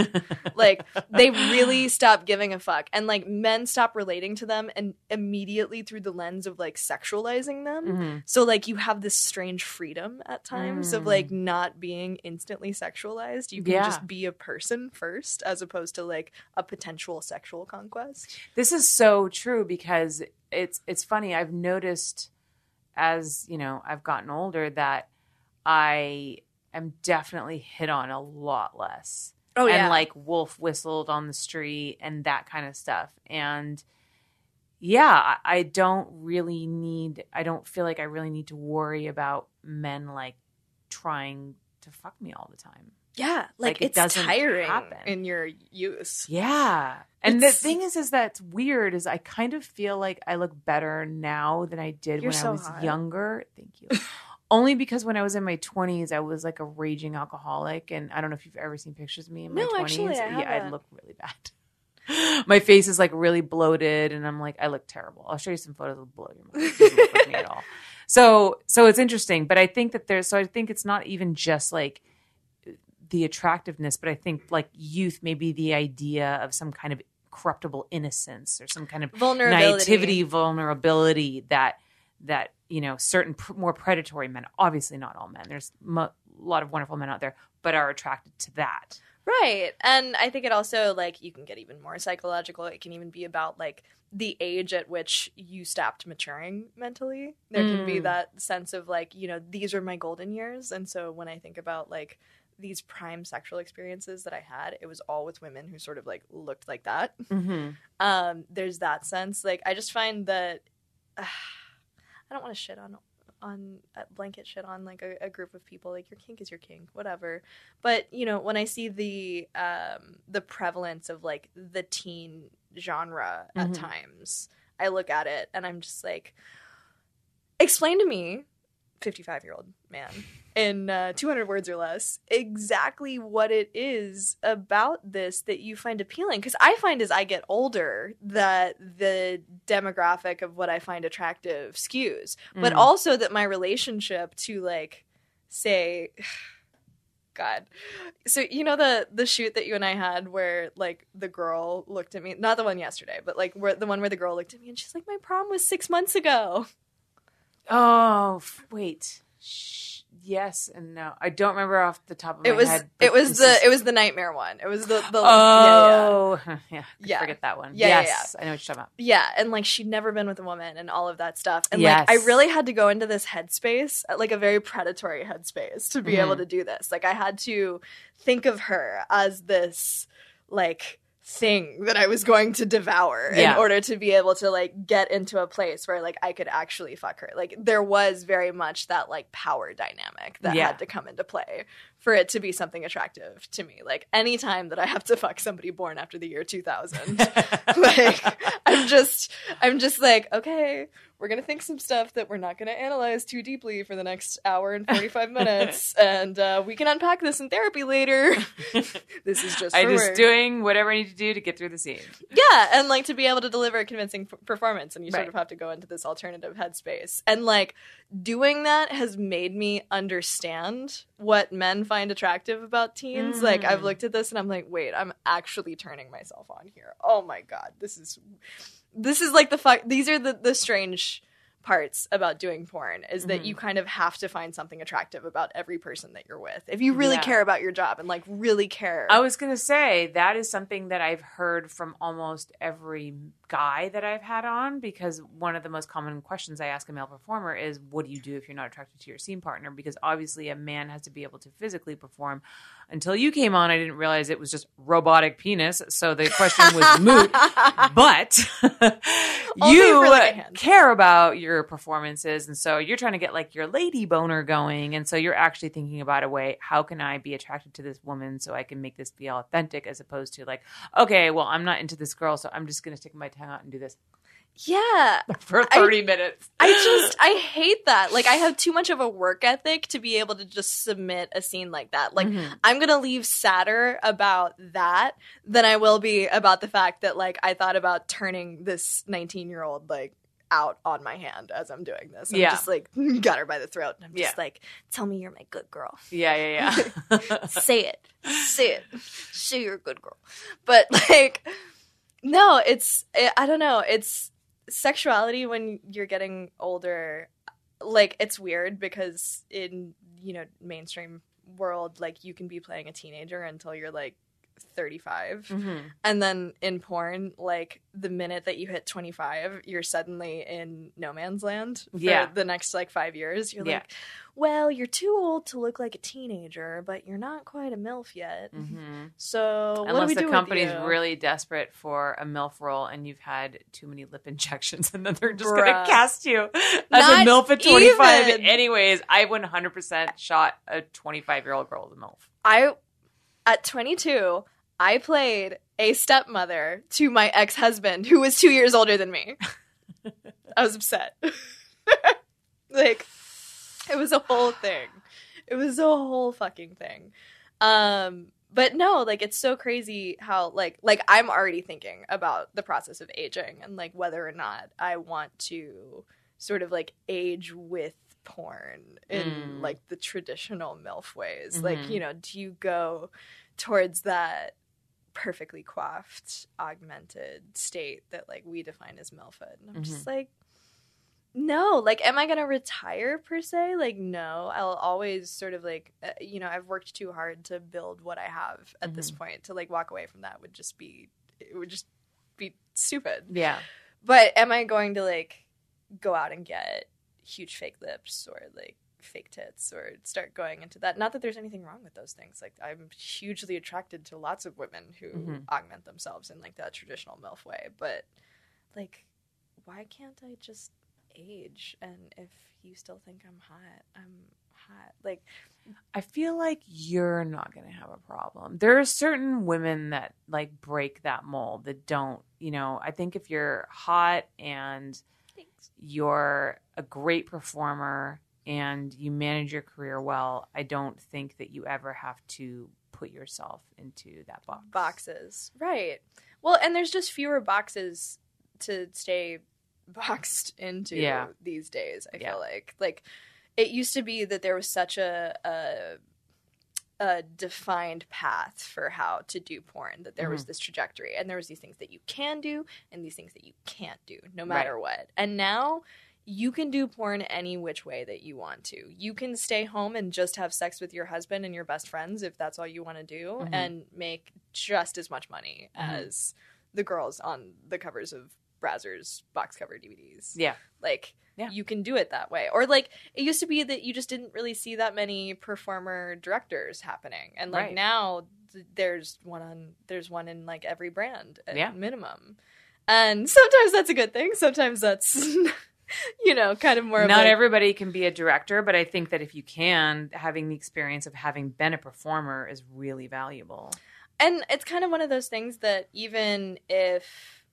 Like, they really stop giving a fuck. And like, men stop relating to them and immediately through the lens of like sexualizing them. So like, you have this strange freedom at times of like not being instantly sexualized. You can just be a person first as opposed to like a potential sexual conquest. This is so true because it's funny. I've noticed as, you know, I've gotten older that I am definitely hit on a lot less. Oh, yeah. And like wolf whistled on the street and that kind of stuff. And yeah, I don't feel like I really need to worry about men like trying to fuck me all the time. Yeah, like it's doesn't tiring happen. In your youth. Yeah. And the thing is that's weird is I kind of feel like I look better now than I did when I was younger. Thank you. Only because when I was in my 20s, I was like a raging alcoholic. And I don't know if you've ever seen pictures of me in my 20s. Actually, I look really bad. My face is like really bloated and I'm like, I look terrible. I'll show you some photos of bloated. It doesn't look like me at all. So it's interesting. But I think that I think it's not even just like the attractiveness, but I think like youth, maybe the idea of some kind of corruptible innocence or some kind of naivety, vulnerability that you know, certain more predatory men, obviously not all men, there's a lot of wonderful men out there, but are attracted to that. Right. And I think it also like you can get even more psychological. It can even be about like the age at which you stopped maturing mentally. There can be that sense of like, you know, these are my golden years. And so when I think about like these prime sexual experiences that I had, it was all with women who sort of like looked like that. There's that sense. Like, I just find that I don't want to shit on on blanket shit on like a group of people, like your kink is your kink, whatever. But you know, when I see the prevalence of like the teen genre at times, I look at it and I'm just like, explain to me, 55-year-old man, in 200 words or less, exactly what it is about this that you find appealing. Because I find as I get older that the demographic of what I find attractive skews. But also that my relationship to, like, say... God. So, you know, the shoot that you and I had where, like, the girl looked at me... Not the one yesterday, but, like, where, the one where the girl looked at me and she's like, my prom was 6 months ago. Oh, wait. Yes and no. I don't remember off the top of my head. It was the nightmare one. It was the forget that one. I know what you're talking about. Yeah, and like she'd never been with a woman and all of that stuff. And like I really had to go into this headspace, like a very predatory headspace, to be able to do this. Like I had to think of her as this like thing that I was going to devour in order to be able to like get into a place where like I could actually fuck her. Like there was very much that like power dynamic that had to come into play for it to be something attractive to me. Like any time that I have to fuck somebody born after the year 2000, like I'm just like, okay, we're going to think some stuff that we're not going to analyze too deeply for the next hour and 45 minutes. And we can unpack this in therapy later. This is just doing whatever I need to do to get through the scene. Yeah. And like to be able to deliver a convincing performance. And you sort of have to go into this alternative headspace. And like doing that has made me understand what men find attractive about teens. Like I've looked at this and I'm like, wait, I'm actually turning myself on here. Oh my God. This is like the fuck. These are the strange parts about doing porn is that you kind of have to find something attractive about every person that you're with if you really care about your job and like really care. I was gonna say that is something that I've heard from almost every guy that I've had on, because one of the most common questions I ask a male performer is, what do you do if you're not attracted to your scene partner? Because obviously a man has to be able to physically perform. Until you came on, I didn't realize it was just robotic penis, so the question was moot. But you care about your performances, and so you're trying to get like your lady boner going, and so you're actually thinking about a way, how can I be attracted to this woman so I can make this feel authentic, as opposed to like, okay, well, I'm not into this girl, so I'm just going to stick my tongue out and do this. Yeah. For 30 minutes. I hate that. Like, I have too much of a work ethic to be able to just submit a scene like that. Like, I'm going to leave sadder about that than I will be about the fact that, like, I thought about turning this 19-year-old, like, out on my hand as I'm doing this. I'm just like, got her by the throat. And I'm just like, tell me you're my good girl. Yeah. Say it. Say you're a good girl. But, like, no, I don't know. It's sexuality when you're getting older. Like, it's weird because in, you know, mainstream world, like, you can be playing a teenager until you're, like, 35. And then in porn, like, the minute that you hit 25, you're suddenly in no man's land for the next, like, 5 years. You're like, well, you're too old to look like a teenager, but you're not quite a MILF yet. So what do we do with you? Unless the company's really desperate for a MILF role and you've had too many lip injections, and then they're just going to cast you as not a MILF at 25. Even. Anyways, I 100% shot a 25-year-old girl as a MILF. At 22, I played a stepmother to my ex-husband, who was 2 years older than me. I was upset. Like, it was a whole thing. It was a whole fucking thing. But no, like, it's so crazy how, like I'm already thinking about the process of aging and, like, whether or not I want to sort of, like, age with porn in like the traditional MILF ways. Like, you know, do you go towards that perfectly coiffed, augmented state that like we define as MILFhood? And I'm just like, no. Like, am I gonna retire per se? Like, no. I'll always sort of like, you know, I've worked too hard to build what I have at this point. To like walk away from that would just be stupid. Yeah. But am I going to like go out and get huge fake lips or like fake tits or start going into that? Not that there's anything wrong with those things. Like, I'm hugely attracted to lots of women who augment themselves in like that traditional MILF way. But like, why can't I just age? And if you still think I'm hot. I'm hot. Like, I feel like you're not going to have a problem. There are certain women that like break that mold that don't, you know, I think if you're hot and you're a great performer and you manage your career well, I don't think that you ever have to put yourself into that box. Boxes. Right. Well, and there's just fewer boxes to stay boxed into these days, I feel like. Like, it used to be that there was such a defined path for how to do porn, that there was this trajectory. And there was these things that you can do and these things that you can't do, no matter what. And now you can do porn any which way that you want to. You can stay home and just have sex with your husband and your best friends if that's all you want to do and make just as much money as the girls on the covers of Brazzers box cover DVDs. Yeah. Like, you can do it that way. Or, like, it used to be that you just didn't really see that many performer directors happening. And, like, now there's one in, like, every brand at minimum. And sometimes that's a good thing. Sometimes that's... You know, kind of more. Not of like, everybody can be a director, but I think that if you can, having the experience of having been a performer is really valuable. And it's kind of one of those things that even if,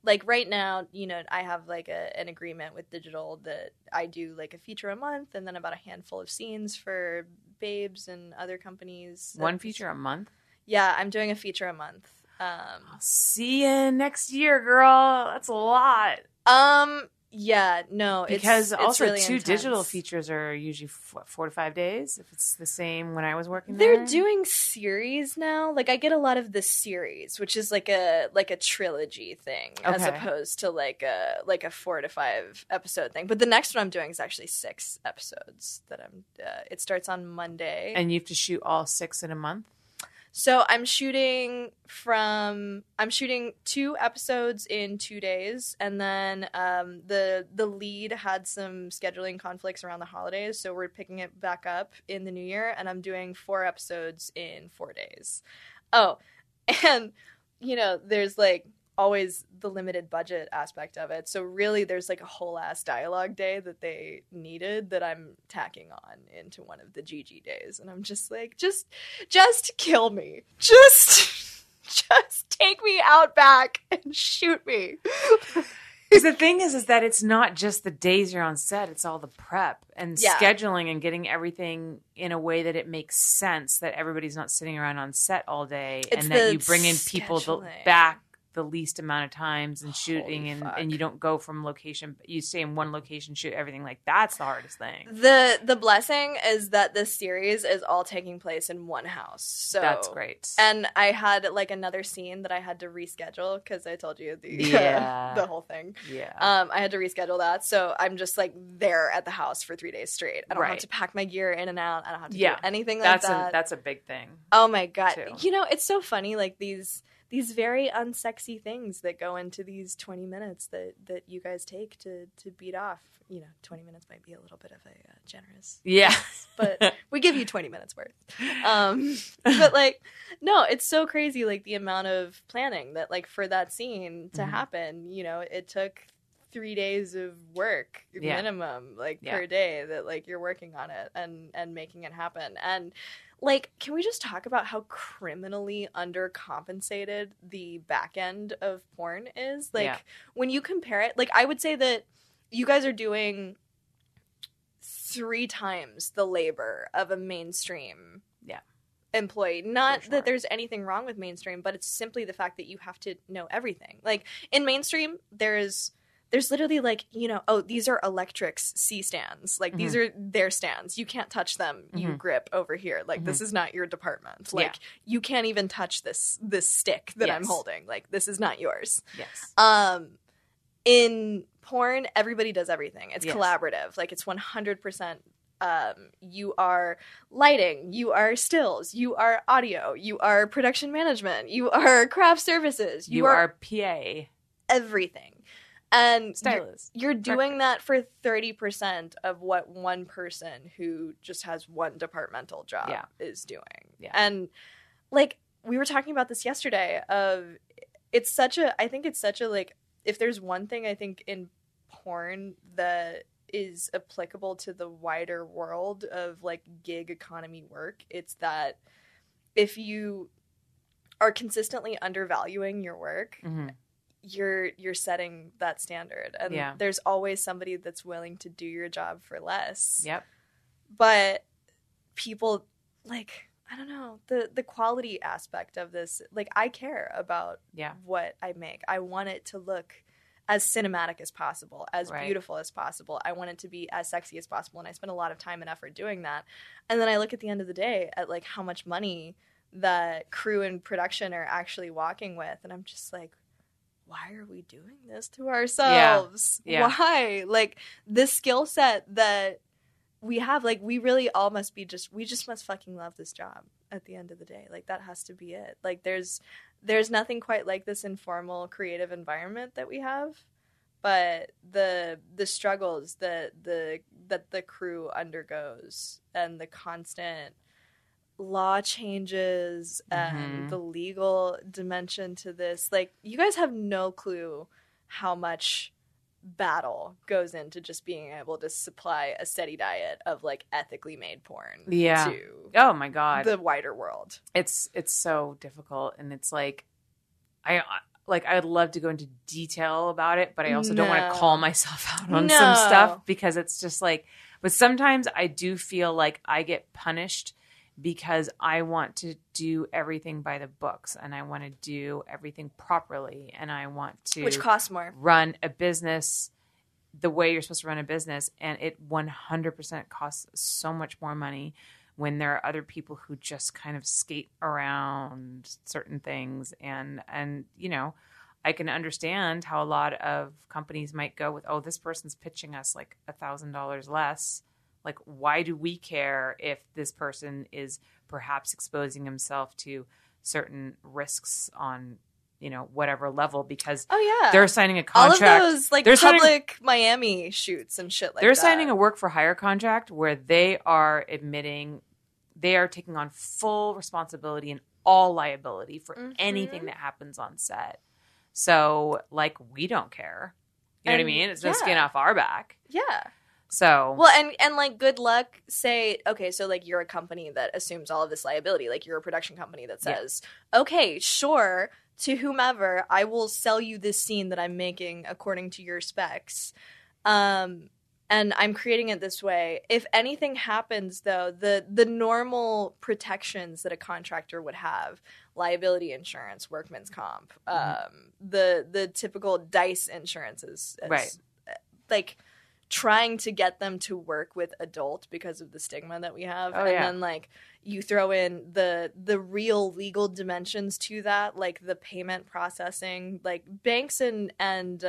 like right now, you know, I have like an agreement with Digital that I do like a feature a month and then about a handful of scenes for Babes and other companies. One feature a month? Yeah, I'm doing a feature a month. I'll see you next year, girl. That's a lot. Yeah, no, because it's also really two intense. Digital features are usually 4 to 5 days. If it's the same when I was working there, they're doing series now. Like I get a lot of the series, which is like a trilogy thing, as opposed to like a 4 to 5 episode thing. But the next one I'm doing is actually 6 episodes. That I'm. It starts on Monday, and you have to shoot all 6 in a month. So I'm shooting 2 episodes in 2 days, and then the lead had some scheduling conflicts around the holidays, so we're picking it back up in the new year, and I'm doing 4 episodes in 4 days. Oh, and, you know, there's, like, always the limited budget aspect of it, so really there's, like, a whole-ass dialogue day that they needed that I'm tacking on into one of the GG days, and I'm just like, just kill me. Just take me out back and shoot me. Because the thing is that it's not just the days you're on set, it's all the prep and scheduling and getting everything in a way that it makes sense, that everybody's not sitting around on set all day, it's and that you bring in people back the least amount of times and shooting and you don't go from location, you stay in one location, shoot everything. Like that's the hardest thing. The blessing is that this series is all taking place in one house. So that's great. And I had like another scene that I had to reschedule because I told you the whole thing. Yeah. I had to reschedule that. So I'm just like there at the house for 3 days straight. I don't have to pack my gear in and out. I don't have to do anything like that. That's a big thing. Oh my God. Too. You know, it's so funny. Like these very unsexy things that go into these 20 minutes that you guys take to beat off. You know, 20 minutes might be a little bit of a generous. Yeah. But we give you 20 minutes worth. But, like, no, it's so crazy, like, the amount of planning that, like, for that scene to happen, you know, it took 3 days of work minimum, like, per day that, like, you're working on it and making it happen. And, like, can we just talk about how criminally undercompensated the back end of porn is? Like, when you compare it, like, I would say that you guys are doing 3 times the labor of a mainstream employee. Not that there's anything wrong with mainstream, but it's simply the fact that you have to know everything. Like, in mainstream, there's literally, like, you know, oh, these are Electric's C-stands. Like, these are their stands. You can't touch them. You grip over here. Like, this is not your department. Like, you can't even touch this stick that I'm holding. Like, this is not yours. Yes. In porn, everybody does everything. It's collaborative. Like, it's 100%. You are lighting, you are stills, you are audio, you are production management, you are craft services. You are PA. Everything. And you're doing that for 30% of what one person who just has one departmental job is doing. Yeah. And, like, we were talking about this yesterday of I think it's such a, like, if there's one thing I think in porn that is applicable to the wider world of like gig economy work. It's that if you are consistently undervaluing your work, mm-hmm. you're setting that standard, and yeah. there's always somebody that's willing to do your job for less. Yep. But people, like, I don't know, the quality aspect of this, like, I care about yeah. what I make. I want it to look as cinematic as possible, as right. beautiful as possible. I want it to be as sexy as possible, and I spend a lot of time and effort doing that. And then I look at the end of the day at, like, how much money the crew and production are actually walking with, and I'm just like, why are we doing this to ourselves? Yeah. Yeah. Why? Like, this skill set that we have, like, we really all must be just, we just must fucking love this job at the end of the day. Like, that has to be it. Like, there's nothing quite like this informal creative environment that we have, but the struggles that the crew undergoes, and the constant law changes, and mm-hmm. the legal dimension to this, like, you guys have no clue how much battle goes into just being able to supply a steady diet of, like, ethically made porn yeah. to oh my god the wider world. It's so difficult, and it's like I would love to go into detail about it, but I also don't want to call myself out on some stuff, because it's just like, but sometimes I do feel like I get punished because I want to do everything by the books, and I want to do everything properly, and I want to which costs more. Run a business the way you're supposed to run a business, and it 100% costs so much more money when there are other people who just kind of skate around certain things. And you know, I can understand how a lot of companies might go with, oh, this person's pitching us like $1,000 less. Like, why do we care if this person is perhaps exposing himself to certain risks on, you know, whatever level? Because oh, yeah. they're signing a contract. All of those, like, public Miami shoots and shit like that. They're signing a work-for-hire contract where they are admitting they are taking on full responsibility and all liability for mm-hmm. anything that happens on set. So, like, we don't care. You know what I mean? It's no yeah. skin off our back. Yeah. So well, and like, good luck. Say, okay, so like, you're a company that assumes all of this liability. Like, you're a production company that says, yeah. okay, sure, to whomever, I will sell you this scene that I'm making according to your specs, and I'm creating it this way. If anything happens, though, the normal protections that a contractor would have, liability insurance, workman's comp, mm-hmm. the typical DICE insurances, right? Like, trying to get them to work with adult because of the stigma that we have. Oh, and yeah. then, like, you throw in the real legal dimensions to that, like the payment processing, like banks and at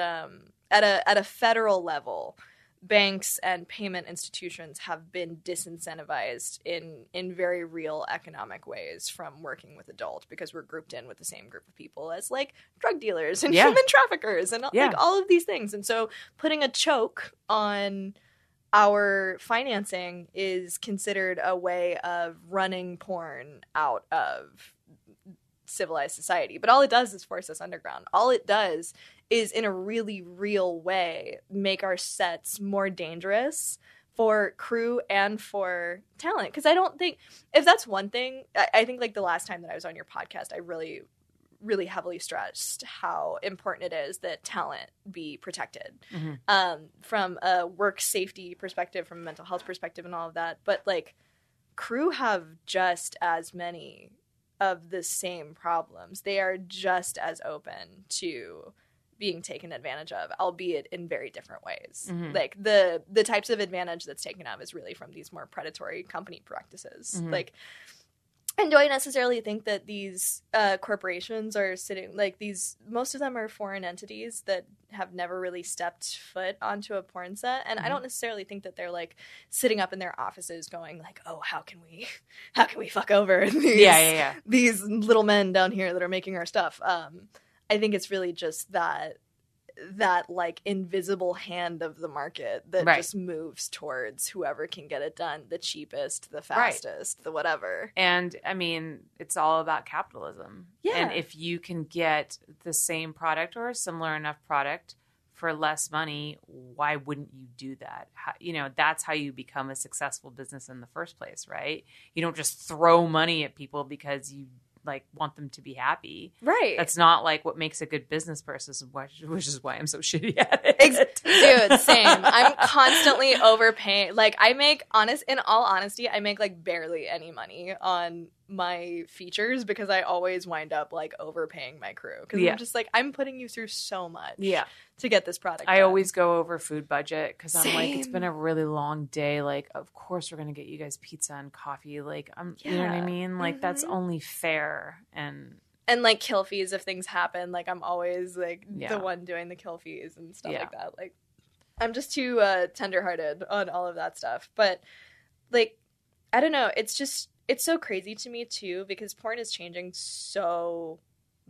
a federal level, banks and payment institutions have been disincentivized in very real economic ways from working with adult, because we're grouped in with the same group of people as, like, drug dealers and yeah. human traffickers and yeah. like all of these things. And so putting a choke on our financing is considered a way of running porn out of civilized society. But all it does is force us underground. All it does is, in a really real way, make our sets more dangerous for crew and for talent. Because I don't think, if that's one thing, I think, like, the last time that I was on your podcast, I really, really heavily stressed how important it is that talent be protected mm-hmm. From a work safety perspective, from a mental health perspective, and all of that. But, like, crew have just as many of the same problems. They are just as open to being taken advantage of, albeit in very different ways. Mm-hmm. Like, the types of advantage that's taken of is really from these more predatory company practices. Mm-hmm. Like, and do I necessarily think that these corporations are sitting, like, these, most of them are foreign entities that have never really stepped foot onto a porn set. And mm-hmm. I don't necessarily think that they're, like, sitting up in their offices going, like, oh, how can we fuck over these, these little men down here that are making our stuff. I think it's really just that like invisible hand of the market that right. just moves towards whoever can get it done the cheapest, the fastest, right. the whatever. And I mean, it's all about capitalism. Yeah. And if you can get the same product or a similar enough product for less money, why wouldn't you do that? How, you know, that's how you become a successful business in the first place, right? You don't just throw money at people because you like want them to be happy. Right. That's not like what makes a good business person, which is why I'm so shitty at it. Dude, same. I'm constantly overpaying. Like I make in all honesty, I make like barely any money on my features because I always wind up like overpaying my crew. Because I'm just like, I'm putting you through so much to get this product. I always go over food budget because I'm like, it's been a really long day. Like, of course we're going to get you guys pizza and coffee. Like, I'm, you know what I mean? Like that's only fair. And like kill fees if things happen. Like I'm always like the one doing the kill fees and stuff like that. Like I'm just too tenderhearted on all of that stuff. But like, I don't know. It's just, it's so crazy to me, too, because porn is changing so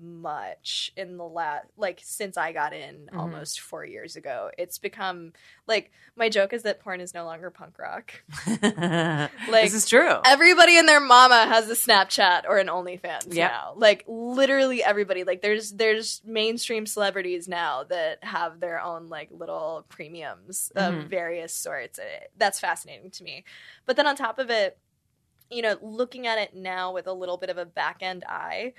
much in the last, like, since I got in almost 4 years ago. It's become, like, my joke is that porn is no longer punk rock. Like, this is true. Everybody and their mama has a Snapchat or an OnlyFans now. Like, literally everybody. Like, there's mainstream celebrities now that have their own, like, little premiums of various sorts. That's fascinating to me. But then on top of it, you know, looking at it now with a little bit of a back-end eye,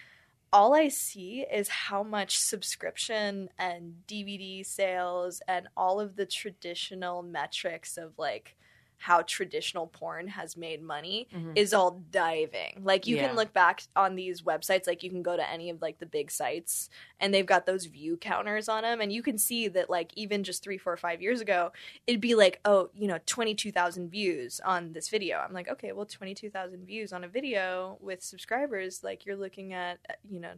all I see is how much subscription and DVD sales and all of the traditional metrics of, like, how traditional porn has made money is all diving. Like, you can look back on these websites. Like, you can go to any of, like, the big sites, and they've got those view counters on them. And you can see that, like, even just 3, 4, 5 years ago, it'd be like, oh, you know, 22,000 views on this video. I'm like, okay, well, 22,000 views on a video with subscribers, like, you're looking at, you know,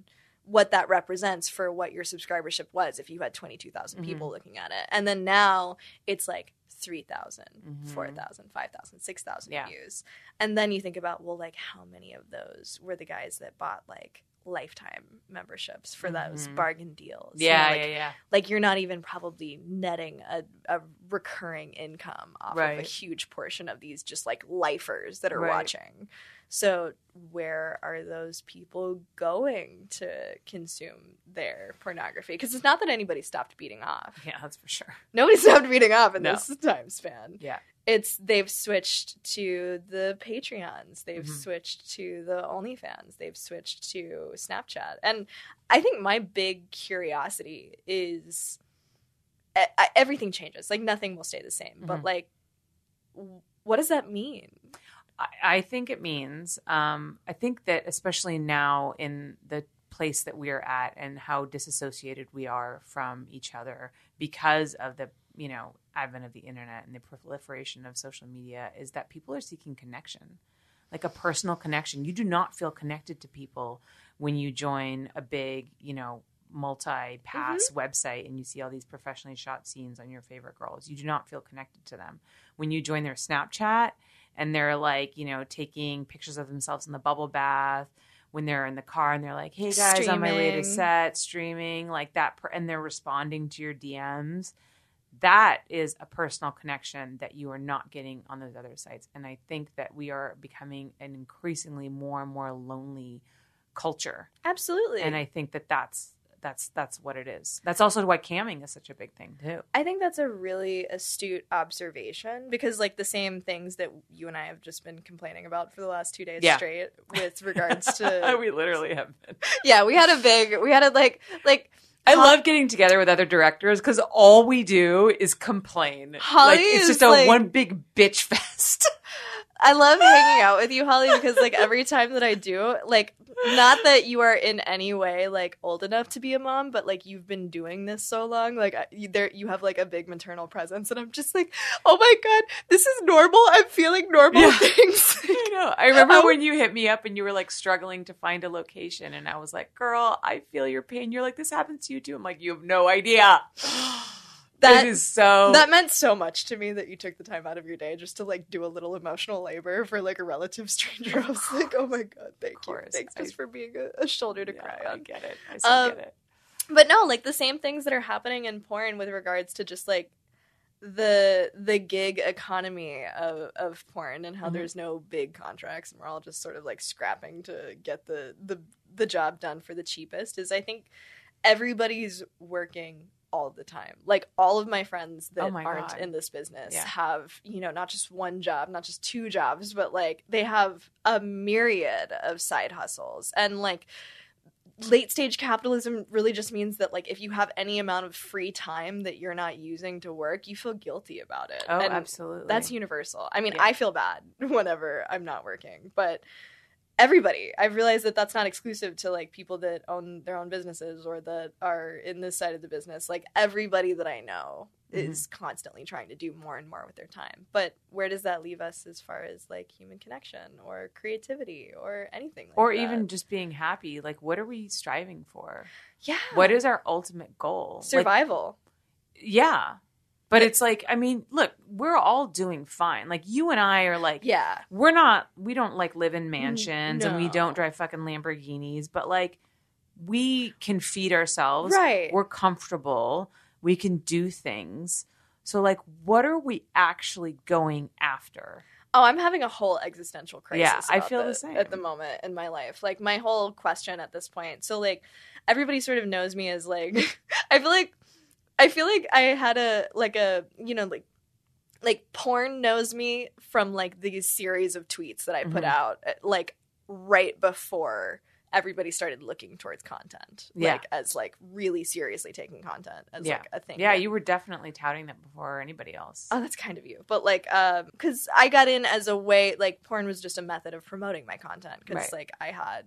what that represents for what your subscribership was if you had 22,000 people looking at it. And then now it's, like, 3,000, 4,000, 5,000, 6,000 views. And then you think about, well, like, how many of those were the guys that bought, like, lifetime memberships for those bargain deals? Yeah, you know, like, like, you're not even probably netting a recurring income off of a huge portion of these just, like, lifers that are watching. So where are those people going to consume their pornography? Because it's not that anybody stopped beating off. Yeah, that's for sure. Nobody stopped beating off in this time span. Yeah. It's they've switched to the Patreons. They've switched to the OnlyFans. They've switched to Snapchat. And I think my big curiosity is everything changes. Like, nothing will stay the same. But, like, what does that mean? I think it means, I think that especially now in the place that we are at and how disassociated we are from each other because of the, you know, advent of the internet and the proliferation of social media, is that people are seeking connection, like a personal connection. You do not feel connected to people when you join a big, you know, multi-pass website and you see all these professionally shot scenes on your favorite girls. You do not feel connected to them. When you join their Snapchat and they're like, you know, taking pictures of themselves in the bubble bath when they're in the car and they're like, hey guys, on my way to set, streaming like that. And they're responding to your DMs. That is a personal connection that you are not getting on those other sites. And I think that we are becoming an increasingly more and more lonely culture. Absolutely. And I think that that's what it is. That's also why camming is such a big thing, too. I think that's a really astute observation because, like, the same things that you and I have just been complaining about for the last 2 days straight with regards to... We literally have been. Yeah, we had a big... We had a, like... I love getting together with other directors because all we do is complain. Holly like, it's just a like... one big bitch fest. I love hanging out with you, Holly, because, like, every time that I do, like... Not that you are in any way, like, old enough to be a mom, but, like, you've been doing this so long. Like, you have, like, a big maternal presence. And I'm just like, oh, my God, this is normal. I'm feeling normal things. I know. I remember when you hit me up and you were, like, struggling to find a location. And I was like, girl, I feel your pain. You're like, this happens to you, too. I'm like, you have no idea. That is so... That meant so much to me that you took the time out of your day just to, like, do a little emotional labor for, like, a relative stranger. I was like, oh, my God, thank you. Thanks just for being a shoulder to cry on. I get it. I still get it. But, no, like, the same things that are happening in porn with regards to just, like, the gig economy of porn and how there's no big contracts and we're all just sort of, like, scrapping to get the job done for the cheapest is I think everybody's working all the time. Like, all of my friends that aren't in this business have, you know, not just one job, not just two jobs, but, like, they have a myriad of side hustles. And, like, late stage capitalism really just means that, like, if you have any amount of free time that you're not using to work, you feel guilty about it. Oh, and absolutely. That's universal. I mean, I feel bad whenever I'm not working, but everybody, I've realized that that's not exclusive to, like, people that own their own businesses or that are in this side of the business. Like, everybody that I know is constantly trying to do more and more with their time. But where does that leave us as far as, like, human connection or creativity or anything like that? Or even just being happy. Like, what are we striving for? Yeah. What is our ultimate goal? Survival. Like, yeah. But it's like, I mean, look, we're all doing fine. Like, you and I are like, we're not, we don't, like, live in mansions and we don't drive fucking Lamborghinis, but, like, we can feed ourselves. Right. We're comfortable. We can do things. So, like, what are we actually going after? Oh, I'm having a whole existential crisis. Yeah, I feel the same. At the moment in my life. Like, my whole question at this point. So, like, everybody sort of knows me as, like, I feel like I had a, like, a, you know, like porn knows me from, like, these series of tweets that I put out, like, right before everybody started looking towards content, like, as, like, really seriously taking content as, like, a thing. Yeah, you were definitely touting that before anybody else. Oh, that's kind of you. But, like, because I got in as a way, like, porn was just a method of promoting my content because, like, I had,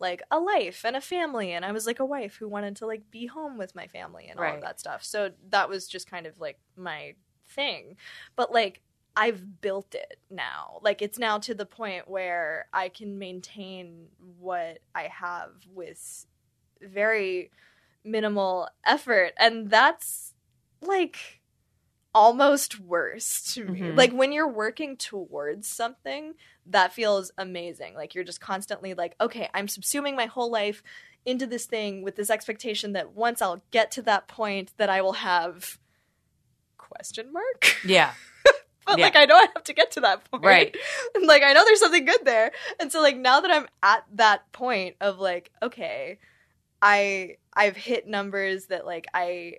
like, a life and a family, and I was, like, a wife who wanted to, like, be home with my family and all of that stuff. So that was just kind of, like, my thing. But, like, I've built it now. Like, it's now to the point where I can maintain what I have with very minimal effort. And that's, like, almost worse to me. Like, when you're working towards something, that feels amazing. Like, you're just constantly like, okay, I'm subsuming my whole life into this thing with this expectation that once I'll get to that point that I will have ? Yeah. But, like, I know I have to get to that point. Right. And, like, I know there's something good there. And so, like, now that I'm at that point of, like, okay, I've hit numbers that, like, I'm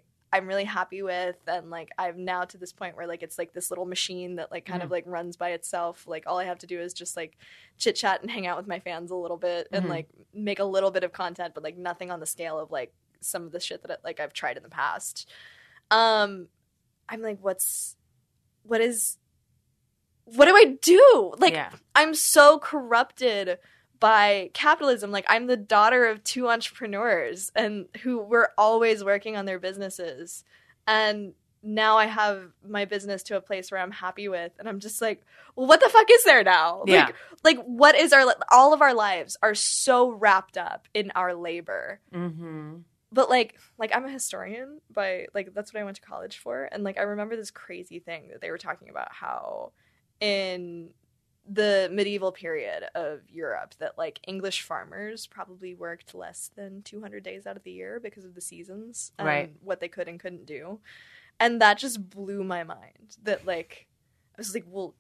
really happy with. And, like, I'm now to this point where, like, it's, like, this little machine that, like, kind of, like, runs by itself. Like, all I have to do is just, like, chit-chat and hang out with my fans a little bit and, like, make a little bit of content. But, like, nothing on the scale of, like, some of the shit that, like, I've tried in the past. I'm, like, what do I do? Like, I'm so corrupted by capitalism. Like, I'm the daughter of two entrepreneurs and who were always working on their businesses. And now I have my business to a place where I'm happy with. And I'm just like, well, what the fuck is there now? Yeah. Like, what is all of our lives are so wrapped up in our labor. But, like, I'm a historian, but, like, that's what I went to college for. And, like, I remember this crazy thing that they were talking about how in the medieval period of Europe that, like, English farmers probably worked less than 200 days out of the year because of the seasons and what they could and couldn't do. And that just blew my mind that, like, I was like, well,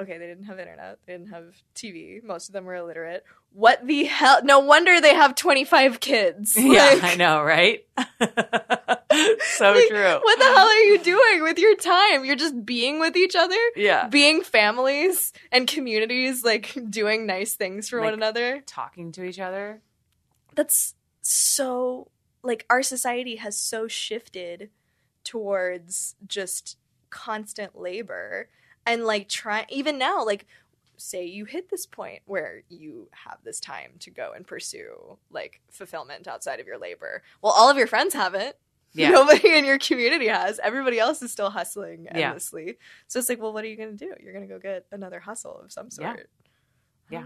okay, they didn't have internet. They didn't have TV. Most of them were illiterate. What the hell? No wonder they have 25 kids. Yeah, like, I know, right? So, like, true. What the hell are you doing with your time? You're just being with each other? Yeah. Being families and communities, like, doing nice things for, like, one another. Talking to each other. That's so, like, our society has so shifted towards just constant labor. And, like, even now, like, say you hit this point where you have this time to go and pursue, like, fulfillment outside of your labor. Well, all of your friends haven't. Yeah. Nobody in your community has. Everybody else is still hustling endlessly. Yeah. So it's like, well, what are you going to do? You're going to go get another hustle of some sort. Yeah.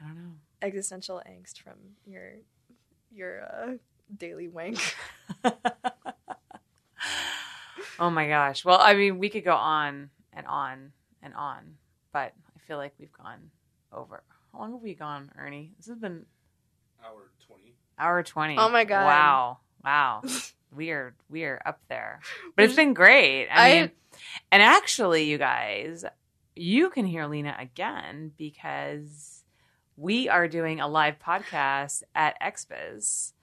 I don't know. Existential angst from your daily wank. Oh, my gosh. Well, I mean, we could go on and on and on, but I feel like we've gone over. How long have we gone, Ernie? This has been... Hour 20. Hour 20. Oh, my God. Wow. We are up there. But it's been great. I mean, and actually, you guys, you can hear Lena again because we are doing a live podcast at X-Biz.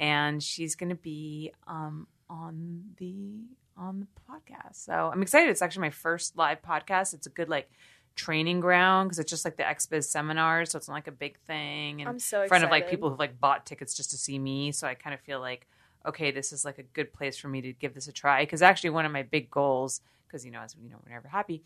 and she's going to be on the podcast. So I'm excited. It's actually my first live podcast. It's a good like training ground because it's just like the X-Biz seminar, so it's not like a big thing. And I'm so excited. In front of like people who've like bought tickets just to see me, so I kind of feel like, okay, this is like a good place for me to give this a try. Because actually one of my big goals, because you know, as you know, we're never happy,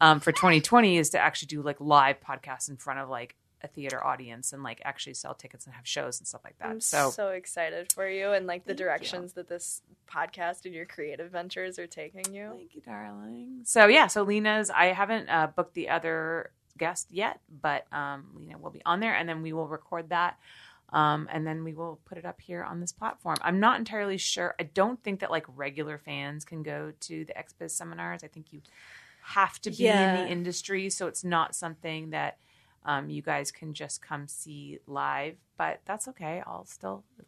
for 2020 is to actually do like live podcasts in front of like a theater audience and like actually sell tickets and have shows and stuff like that. I'm so excited for you and like the directions that this podcast and your creative ventures are taking you. Thank you, darling. So yeah, so Lena's, I haven't booked the other guest yet, but Lena will be on there, and then we will record that. And then we will put it up here on this platform. I'm not entirely sure. I don't think that like regular fans can go to the X-Biz seminars. I think you have to be in the industry. So it's not something that you guys can just come see live, but that's okay. It'll still be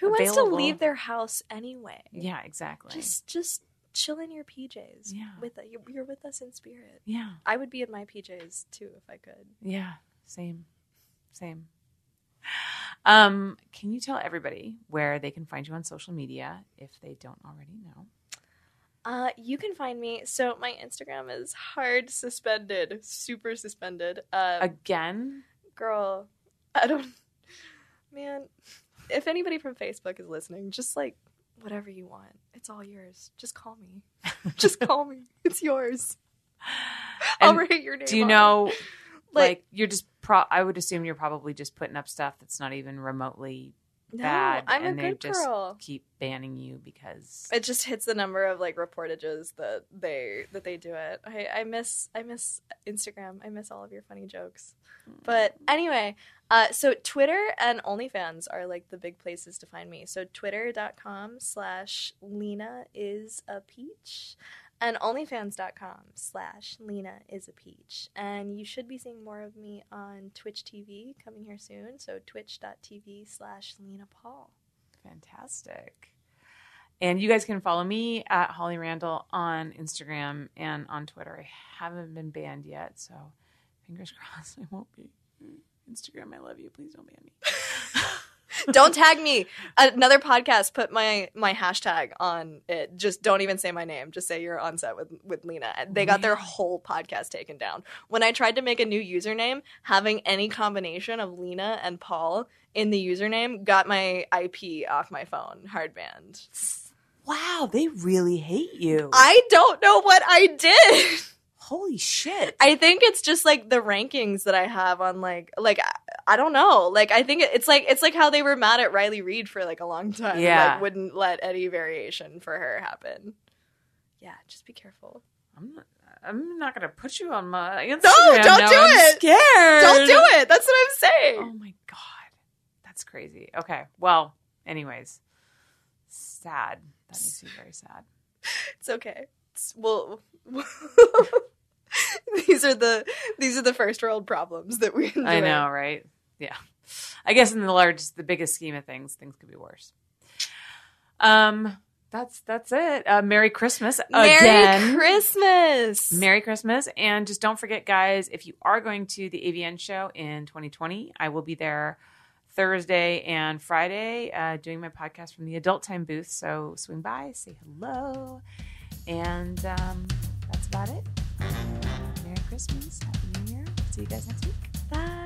available. Wants to leave their house anyway? Yeah, exactly. Just chill in your PJs. Yeah. You're with us in spirit. Yeah. I would be in my PJs too if I could. Yeah. Same. Can you tell everybody where they can find you on social media if they don't already know? You can find me. So my Instagram is super suspended. Again? Girl, man, if anybody from Facebook is listening, just like whatever you want. It's all yours. Just call me. It's yours. And I'll write your name. Do you know... Like you're just I would assume you're probably just putting up stuff that's not even remotely bad. I'm a good girl. Just keep banning you because it just hits the number of like reportages that they do it. I miss Instagram. I miss all of your funny jokes. But anyway, so Twitter and OnlyFans are like the big places to find me. So twitter.com/LenaIsAPeach. And OnlyFans.com/LenaIsApeach. And you should be seeing more of me on Twitch TV coming here soon. So twitch.tv/Lena Paul. Fantastic. And you guys can follow me at Holly Randall on Instagram and on Twitter. I haven't been banned yet, so fingers crossed I won't be. Instagram, I love you. Please don't ban me. Don't tag me. Another podcast put my hashtag on it. Just don't even say my name. Just say you're on set with Lena. They got their whole podcast taken down. When I tried to make a new username, having any combination of Lena and Paul in the username got my IP off my phone. Hard banned. Wow, they really hate you. I don't know what I did. Holy shit. I think it's just like the rankings that I have on like I don't know. Like I think it's like how they were mad at Riley Reid for like a long time. Yeah. Like wouldn't let any variation for her happen. Yeah, just be careful. I'm not gonna put you on my Instagram. No, don't do it. I'm scared. Don't do it. That's what I'm saying. Oh my God. That's crazy. Okay. Well, anyways. Sad. That makes me very sad. It's okay. Well, These are the first world problems that we enjoy. I know, right? Yeah. I guess in the biggest scheme of things could be worse. That's it. Merry Christmas again. Merry Christmas. And just don't forget, guys, if you are going to the AVN show in 2020, I will be there Thursday and Friday doing my podcast from the Adult Time booth. So swing by, say hello. And that's about it. Merry Christmas. Happy New Year. See you guys next week. Bye.